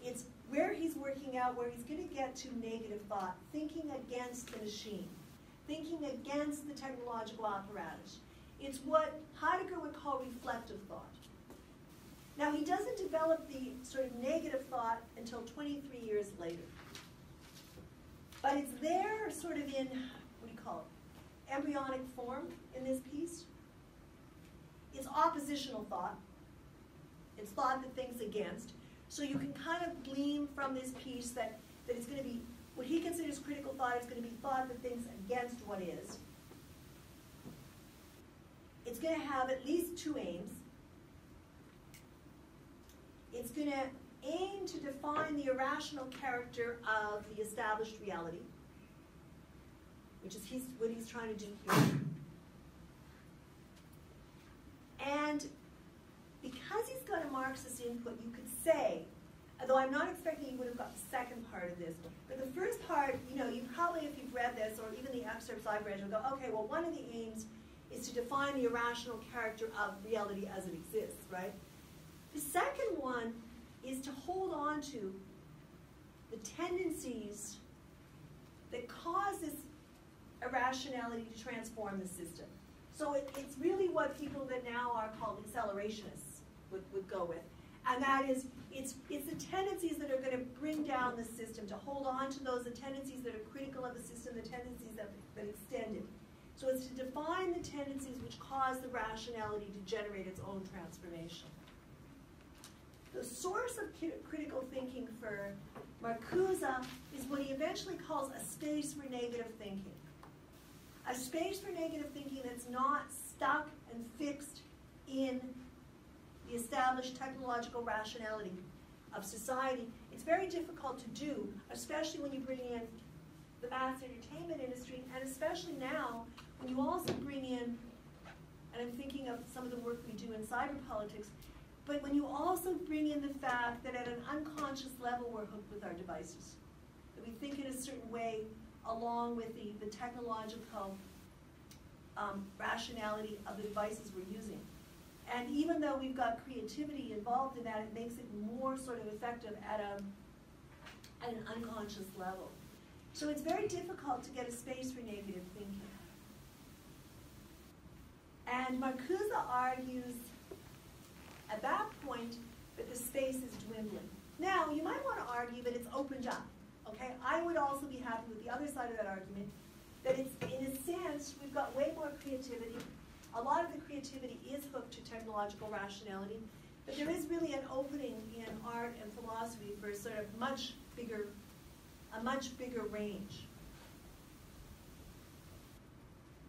it's where he's working out, where he's going to get to negative thought, thinking against the machine, thinking against the technological apparatus. It's what Heidegger would call reflective thought. Now, he doesn't develop the sort of negative thought until 23 years later. But it's there sort of in, what do you call it, embryonic form in this piece. It's oppositional thought. It's thought that thinks against. So you can kind of glean from this piece that it's going to be, what he considers critical thought is going to be thought that thinks against what is. It's going to have at least 2 aims. It's going to aim to define the irrational character of the established reality, which is what he's trying to do here. And because he's got a Marxist input, you could say, although I'm not expecting you would have got the second part of this, but the first part, you know, you probably, if you've read this, or even the excerpts I've read, you'll go, okay, well, one of the aims is to define the irrational character of reality as it exists, right? The second one is to hold on to the tendencies that cause this irrationality to transform the system. So it's really what people that now are called accelerationists would go with. And that is, it's the tendencies that are going to bring down the system, to hold on to those, the tendencies that are critical of the system, the tendencies that extend it. So it's to define the tendencies which cause the rationality to generate its own transformation. The source of critical thinking for Marcuse is what he eventually calls a space for negative thinking. A space for negative thinking that's not stuck and fixed in the established technological rationality of society. It's very difficult to do, especially when you bring in the mass entertainment industry, and especially now when you also bring in, and I'm thinking of some of the work we do in cyberpolitics, but when you also bring in the fact that at an unconscious level we're hooked with our devices, that we think in a certain way along with the technological rationality of the devices we're using. And even though we've got creativity involved in that, it makes it more sort of effective at an unconscious level. So it's very difficult to get a space for negative thinking. And Marcuse argues At that point, but the space is dwindling. Now, you might want to argue that it's opened up. Okay, I would also be happy with the other side of that argument, that it's, in a sense, we've got way more creativity. A lot of the creativity is hooked to technological rationality, but there is really an opening in art and philosophy for sort of a much bigger range.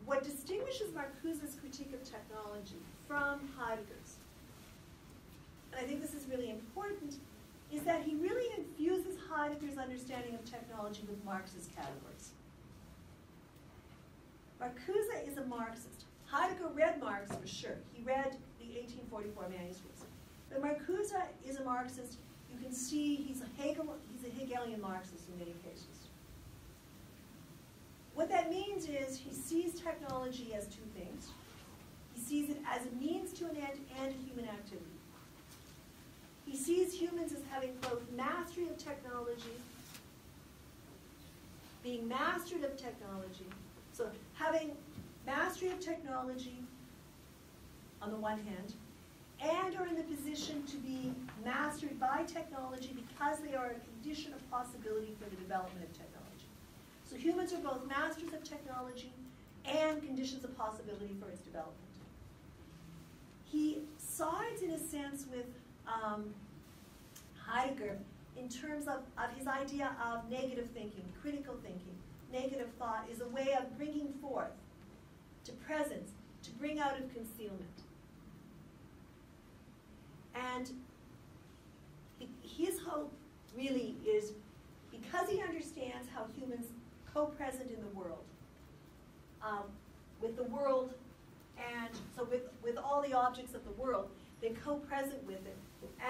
What distinguishes Marcuse's critique of technology from Heidegger's, and I think this is really important, is that he really infuses Heidegger's understanding of technology with Marx's categories. Marcuse is a Marxist. Heidegger read Marx for sure. He read the 1844 manuscripts. But Marcuse is a Marxist. You can see he's a Hegelian Marxist in many cases. What that means is he sees technology as two things. He sees it as a means to an end and a human activity. He sees humans as having both mastery of technology, being mastered of technology, so having mastery of technology on the one hand, and are in the position to be mastered by technology because they are a condition of possibility for the development of technology. So humans are both masters of technology and conditions of possibility for its development. He sides, in a sense, with Heidegger in terms of his idea of negative thinking, critical thinking. Negative thought is a way of bringing forth, to presence, to bring out of concealment. And his hope really is, because he understands how humans co-present in the world, with the world, and so with all the objects of the world, they co-present with it,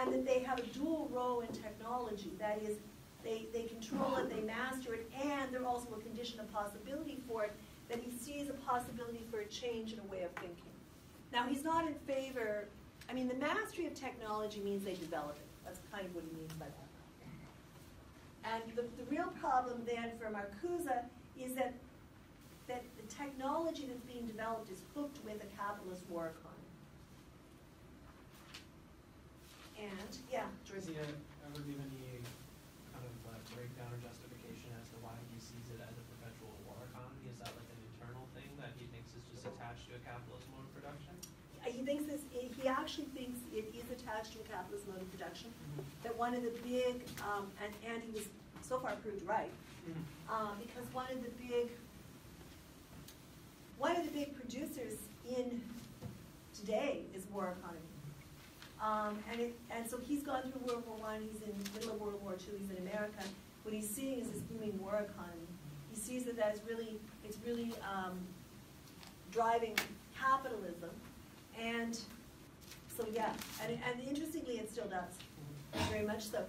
and that they have a dual role in technology. That is, they control it, they master it, and they're also a condition of possibility for it, that he sees a possibility for a change in a way of thinking. Now, he's not in favor, I mean, the mastery of technology means they develop it. That's kind of what he means by that. And the real problem then for Marcuse is that the technology that's being developed is hooked with a capitalist war economy. And, yeah? Tracy, I wouldn't give any kind of breakdown or justification as to why he sees it as a perpetual war economy. Is that like an internal thing that he thinks is just attached to a capitalist mode of production? He actually thinks it is attached to a capitalist mode of production. Mm-hmm. That one of the big, and he was so far proved right, mm-hmm. Because one of the big producers in today is war economy, and so he's gone through World War I. He's in the middle of World War II. He's in America. What he's seeing is this booming war economy. He sees that it's really driving capitalism. And so, yeah, and interestingly, it still does, very much so.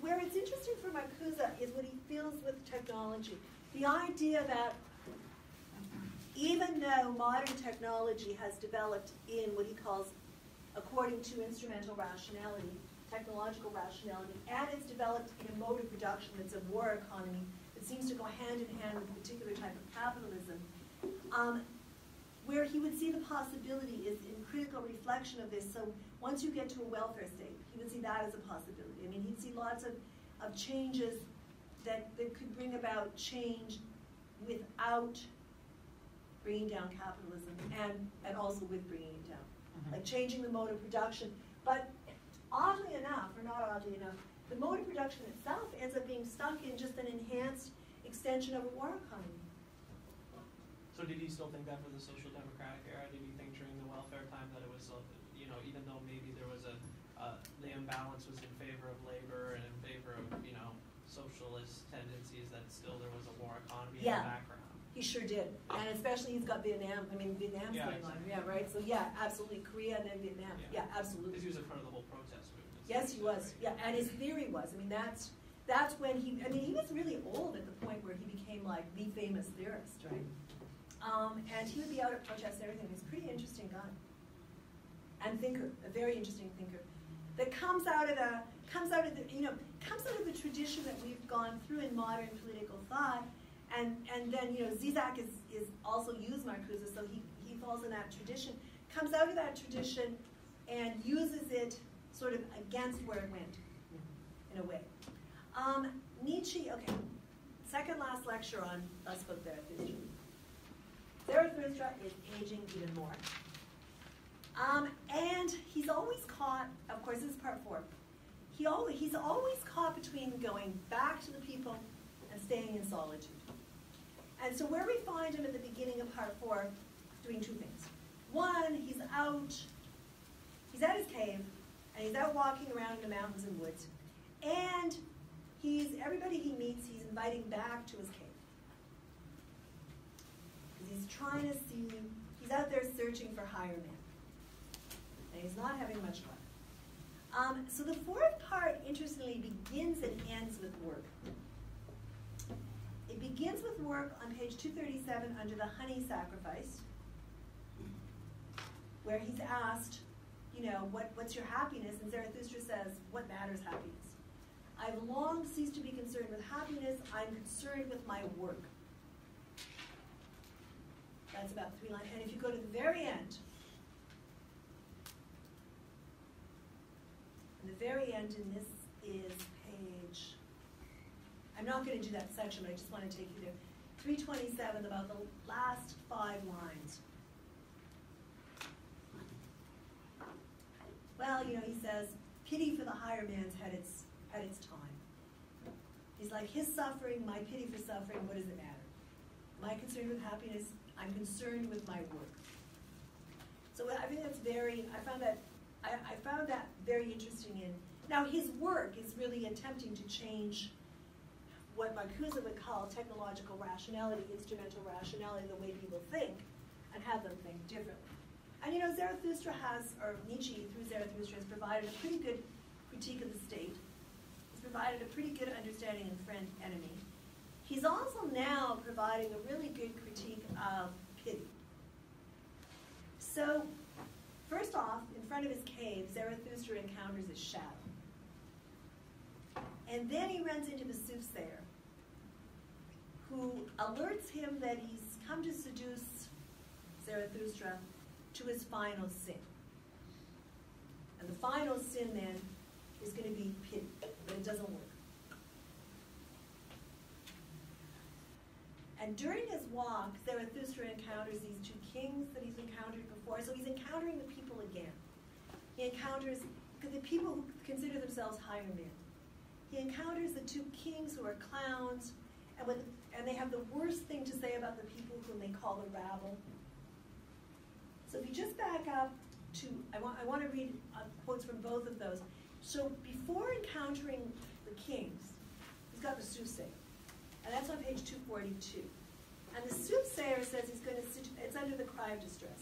Where it's interesting for Marcuse is what he feels with technology. The idea that even though modern technology has developed in what he calls, according to instrumental rationality, technological rationality, and it's developed in a mode of production that's a war economy that seems to go hand in hand with a particular type of capitalism, where he would see the possibility is in critical reflection of this. So once you get to a welfare state, he would see that as a possibility. I mean, he'd see lots of changes that could bring about change without bringing down capitalism and also with bringing it down. Mm-hmm. Like changing the mode of production. But oddly enough, or not oddly enough, the mode of production itself ends up being stuck in just an enhanced extension of a war economy. So did he still think that for the social democratic era? Did he think during the welfare time that it was, you know, even though maybe there was the imbalance was in favor of labor and in favor of, you know, socialist tendencies, that still there was a war economy in the background? He sure did. And especially he's got Vietnam, I mean, Vietnam's going on, right? So yeah, absolutely, Korea and then Vietnam, yeah absolutely. Because he was in front of the whole protest movement. Yes, he was, right? Yeah, and his theory was, I mean, that's when he was really old at the point where he became like the famous theorist, right? And he would be out at protests and everything. He's a pretty interesting guy, and thinker, a very interesting thinker, that comes out of the tradition that we've gone through in modern political thought, and then Zizek is also used Marcuse, so he falls in that tradition. Comes out of that tradition and uses it sort of against where it went, in a way. Nietzsche, okay, second last lecture on Thus Spoke Zarathustra. Zarathustra is aging even more. And he's always caught, of course, this is part four. He's always caught between going back to the people and staying in solitude. And so where we find him at the beginning of part four, doing two things. One, he's at his cave, and he's out walking around in the mountains and woods. And everybody he meets, he's inviting back to his cave. Because he's trying to see, he's out there searching for higher man. And he's not having much luck. So the fourth part, interestingly, begins and ends with work. It begins with work on page 237 under the honey sacrifice, where he's asked, you know, what's your happiness? And Zarathustra says, what matters happiness? I've long ceased to be concerned with happiness. I'm concerned with my work. That's about three lines. And if you go to the very end, and this is page, I'm not going to do that section, but I just want to take you there. 327, about the last five lines. Well, you know, he says, pity for the higher man's had its time. He's like, his suffering, my pity for suffering, what does it matter? Am I concerned with happiness? I'm concerned with my work. So I think that's very, I found that very interesting. Now his work is really attempting to change what Marcuse would call technological rationality, instrumental rationality, the way people think, and have them think differently. And you know, Zarathustra has, or Nietzsche through Zarathustra, has provided a pretty good critique of the state. He's provided a pretty good understanding of friend-enemy. He's also now providing a really good critique of pity. So, first off, in front of his cave, Zarathustra encounters his shadow. And then he runs into the soothsayer, who alerts him that he's come to seduce Zarathustra to his final sin. And the final sin, then, is going to be pity, but it doesn't work. And during his walk, Zarathustra encounters these two kings that he's encountered before. So he's encountering the people again. He encounters the people who consider themselves higher men. He encounters the two kings who are clowns, and they have the worst thing to say about the people whom they call the rabble. So if you just back up to, I want to read quotes from both of those. So before encountering the kings, he's got the soothsayer. And that's on page 242. And the soothsayer says he's going to, it's under the cry of distress.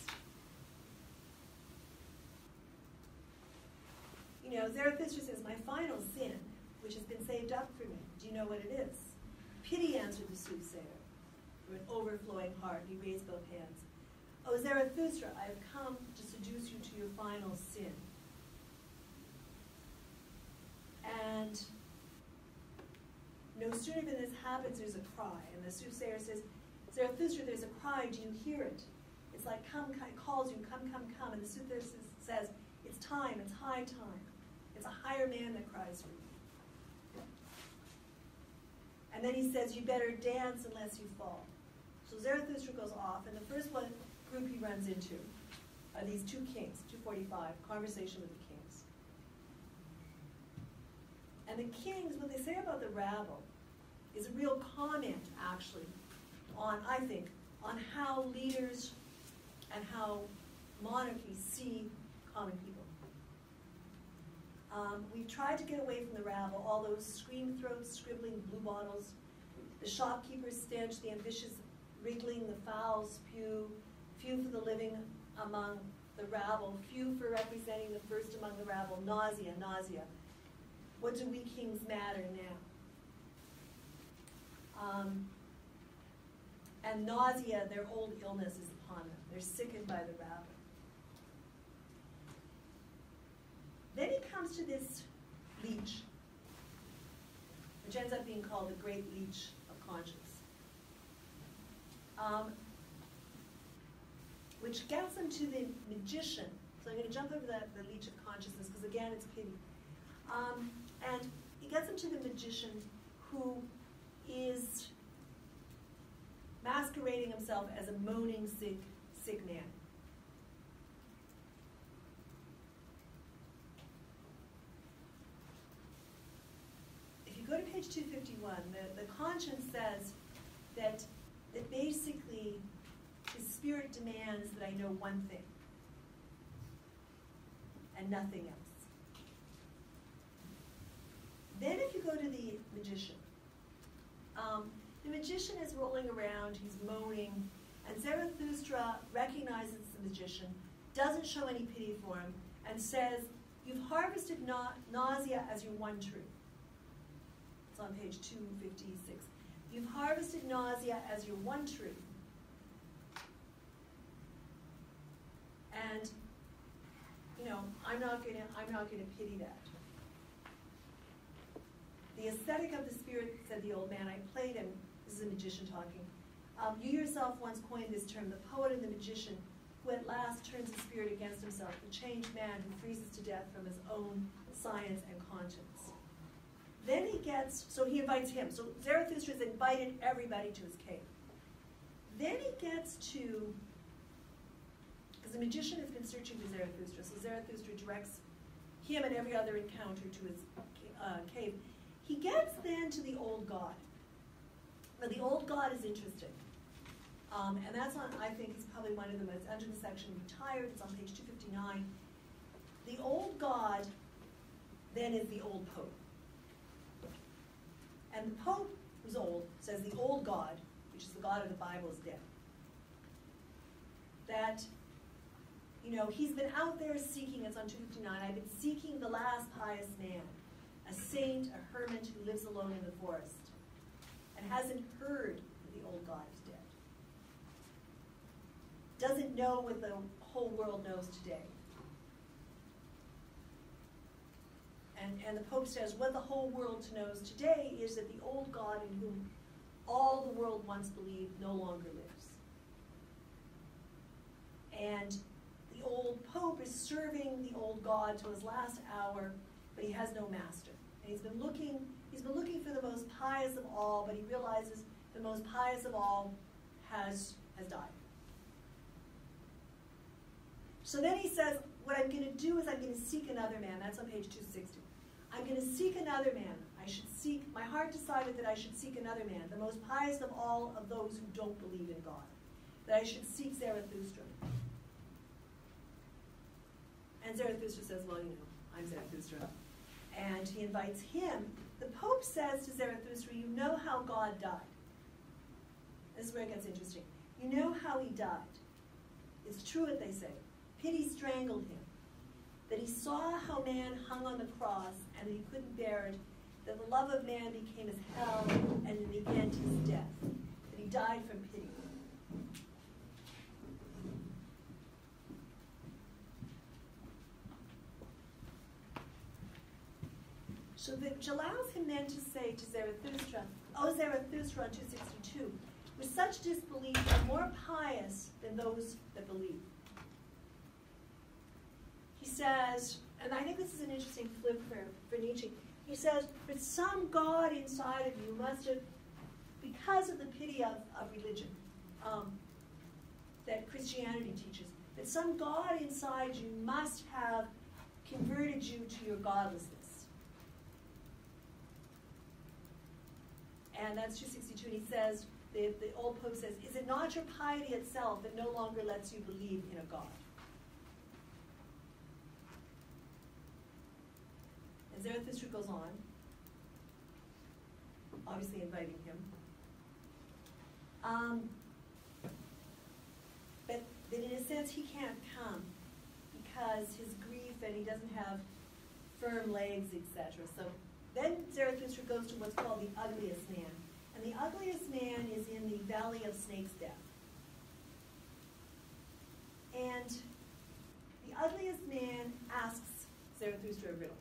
You know, Zarathustra says, my final sin, which has been saved up for me, do you know what it is? Pity, answered the soothsayer. With an overflowing heart, he raised both hands. O Zarathustra, I have come to seduce you to your final sin. And no sooner than this happens, there's a cry. And the soothsayer says, Zarathustra, there's a cry. Do you hear it? It's like, come, it calls you, come, come, come. And the soothsayer says, it's time, it's high time. It's a higher man that cries for you. And then he says, you better dance unless you fall. So Zarathustra goes off. And the first one group he runs into are these two kings, 245, conversation with the king. And the kings, what they say about the rabble is a real comment, actually, on, I think, on how leaders and how monarchies see common people. We've tried to get away from the rabble, all those scream throats, scribbling blue bottles, the shopkeeper's stench, the ambitious wriggling, the foul spew, few for the living among the rabble, few for representing the first among the rabble, nausea, nausea. What do we kings matter now? And nausea, their old illness is upon them. They're sickened by the rabble. Then he comes to this leech, which ends up being called the great leech of conscience, which gets him to the magician So I'm going to jump over the leech of consciousness, because again, it's pity. And he gets into the magician who is masquerading himself as a moaning sick man. If you go to page 251, the conscience says that basically his spirit demands that I know one thing and nothing else. Then if you go to the magician, the magician is rolling around, he's moaning, and Zarathustra recognizes the magician, doesn't show any pity for him, and says, you've harvested nausea as your one truth. It's on page 256. You've harvested nausea as your one truth. And, you know, I'm not going to pity that. The aesthetic of the spirit, said the old man, I played him, this is a magician talking, you yourself once coined this term, the poet and the magician, who at last turns the spirit against himself, the changed man who freezes to death from his own science and conscience. Then he gets, so he invites him, so Zarathustra's invited everybody to his cave. Then he gets to, because the magician has been searching for Zarathustra, so Zarathustra directs him and every other encounter to his cave. He gets then to the old god. Now, the old god is interesting. And that's on, I think, is probably one of the most, under the section Retired, it's on page 259. The old god then is the old pope. And the pope, who's old, says the old god, which is the god of the Bible, is dead. That, you know, he's been out there seeking, it's on 259, I've been seeking the last pious man, a saint, a hermit who lives alone in the forest and hasn't heard that the old god is dead. Doesn't know what the whole world knows today. And the Pope says, what the whole world knows today is that the old god in whom all the world once believed no longer lives. And the old Pope is serving the old god to his last hour, but he has no master. And he's been looking for the most pious of all, but he realizes the most pious of all has died. So then he says, what I'm going to do is I'm going to seek another man. That's on page 260. I'm going to seek another man. My heart decided that I should seek another man, the most pious of all of those who don't believe in God, that I should seek Zarathustra. And Zarathustra says, well, you know, I'm Zarathustra. And he invites him. The Pope says to Zarathustra, you know how God died. This is where it gets interesting. You know how he died. It's true what they say. Pity strangled him. That he saw how man hung on the cross and that he couldn't bear it. That the love of man became his hell and in the end his death. That he died from pity. So which allows him then to say to Zarathustra, O Zarathustra, 262, with such disbelief are more pious than those that believe. He says, and I think this is an interesting flip for Nietzsche, he says, but some God inside of you must have, because of the pity of religion that Christianity teaches, that some God inside you must have converted you to your godlessness. And that's 262, and he says, the old Pope says, is it not your piety itself that no longer lets you believe in a God? And Zarathustra goes on, obviously inviting him. But then in a sense, he can't come because his grief and he doesn't have firm legs, etc. So then Zarathustra goes to what's called the ugliest man. And the ugliest man is in the valley of snake's death. And the ugliest man asks Zarathustra a riddle.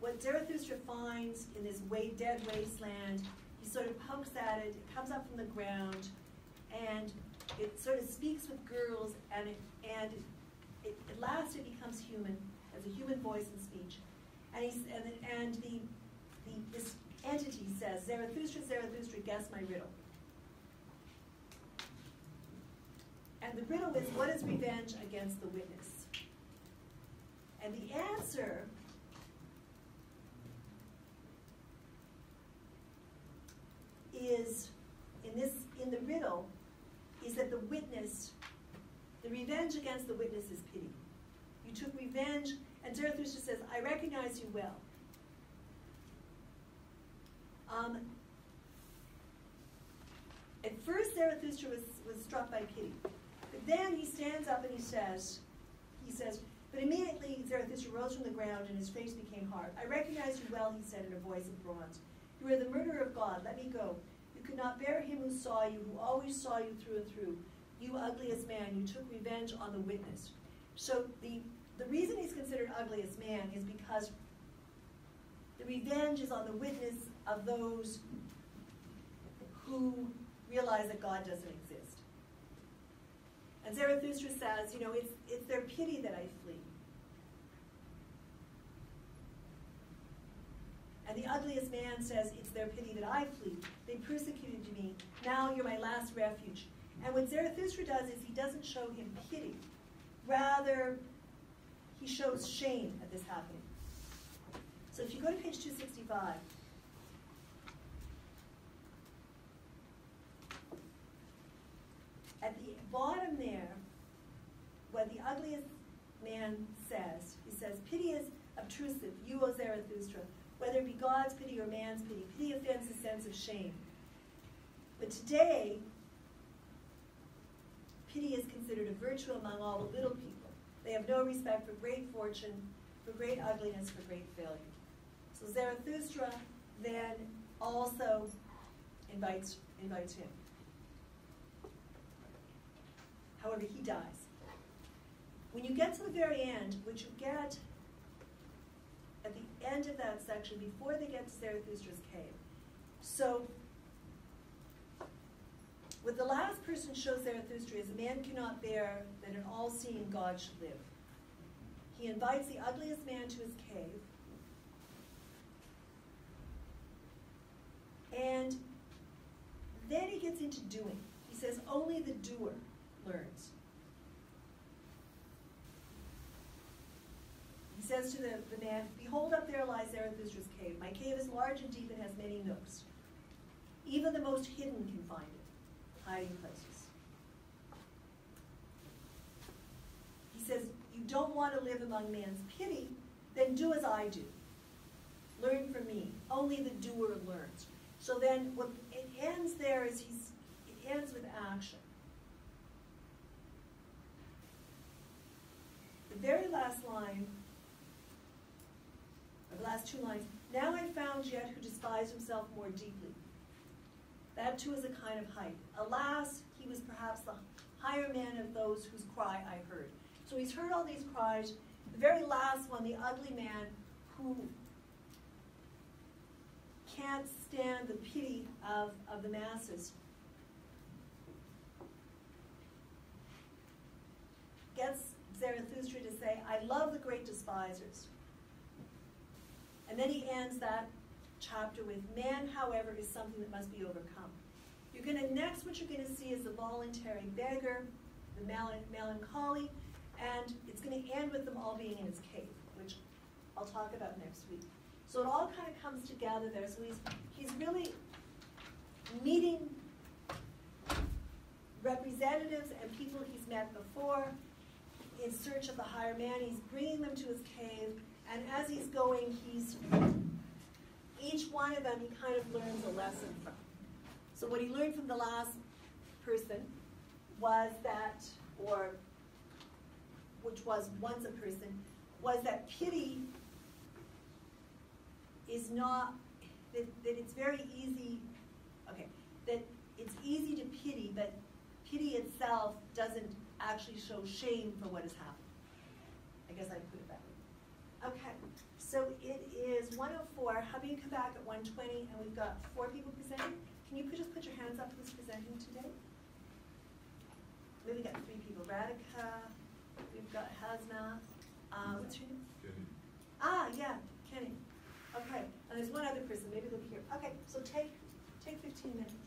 What Zarathustra finds in this dead wasteland, he sort of pokes at it, it comes up from the ground, and it sort of speaks with girls, and at last it becomes human, as a human voice and speech. And this entity says, Zarathustra, Zarathustra, guess my riddle. And the riddle is, what is revenge against the witness? And the answer is, in the riddle, is that the witness, the revenge against the witness is pity. You took revenge, and Zarathustra says, I recognize you well. At first, Zarathustra was struck by pity. But then he stands up and he says, but immediately Zarathustra rose from the ground and his face became hard. I recognize you well, he said in a voice of bronze. You are the murderer of God, let me go. You could not bear him who saw you, who always saw you through and through. You ugliest man, you took revenge on the witness. So the reason he's considered ugliest man is because the revenge is on the witness of those who realize that God doesn't exist. And Zarathustra says, you know, it's their pity that I flee. And the ugliest man says, it's their pity that I flee. They persecuted me. Now you're my last refuge. And what Zarathustra does is he doesn't show him pity. Rather, he shows shame at this happening. So if you go to page 265, at the bottom there, what the ugliest man says, he says, pity is obtrusive, you, O Zarathustra, whether it be God's pity or man's pity. Pity offends the sense of shame. But today, pity is considered a virtue among all the little people. They have no respect for great fortune, for great ugliness, for great failure. So Zarathustra then also invites him. However, he dies. When you get to the very end, which you get at the end of that section, before they get to Zarathustra's cave. So, what the last person shows Zarathustra is, a man cannot bear that an all-seeing God should live. He invites the ugliest man to his cave, and then he gets into doing. He says, only the doer learns. He says to the man, behold, up there lies Zarathustra's cave. My cave is large and deep and has many nooks. Even the most hidden can find it. Hiding places. He says, you don't want to live among man's pity, then do as I do. Learn from me. Only the doer learns. So then what it ends there is it ends with action. The very last line, or the last two lines, now I found yet who despised himself more deeply. That too is a kind of height. Alas, he was perhaps the higher man of those whose cry I heard. So he's heard all these cries. The very last one, the ugly man who can't stand the pity of the masses, gets Zarathustra to say, I love the great despisers. And then he ends that chapter with, man, however, is something that must be overcome. You're going to, next what you're going to see is the voluntary beggar, the melancholy, and it's going to end with them all being in his cave, which I'll talk about next week. So it all kind of comes together there. So he's really meeting representatives and people he's met before in search of the higher man. He's bringing them to his cave, and as he's going, each one of them he kind of learns a lesson from. So what he learned from the last person was that, or which was once a person, was that pity is not, that it's very easy, okay, that it's easy to pity, but pity itself doesn't actually show shame for what has happened. I guess I'd put it that way. Okay. So it is 1:04. How about you come back at 1:20, and we've got 4 people presenting. Can you just put your hands up who's presenting today? Then we got three people, Radhika, we've got Hasna, what's her name? Kenny. Ah, yeah, Kenny. Okay, and there's one other person, maybe look here. Okay, so take 15 minutes.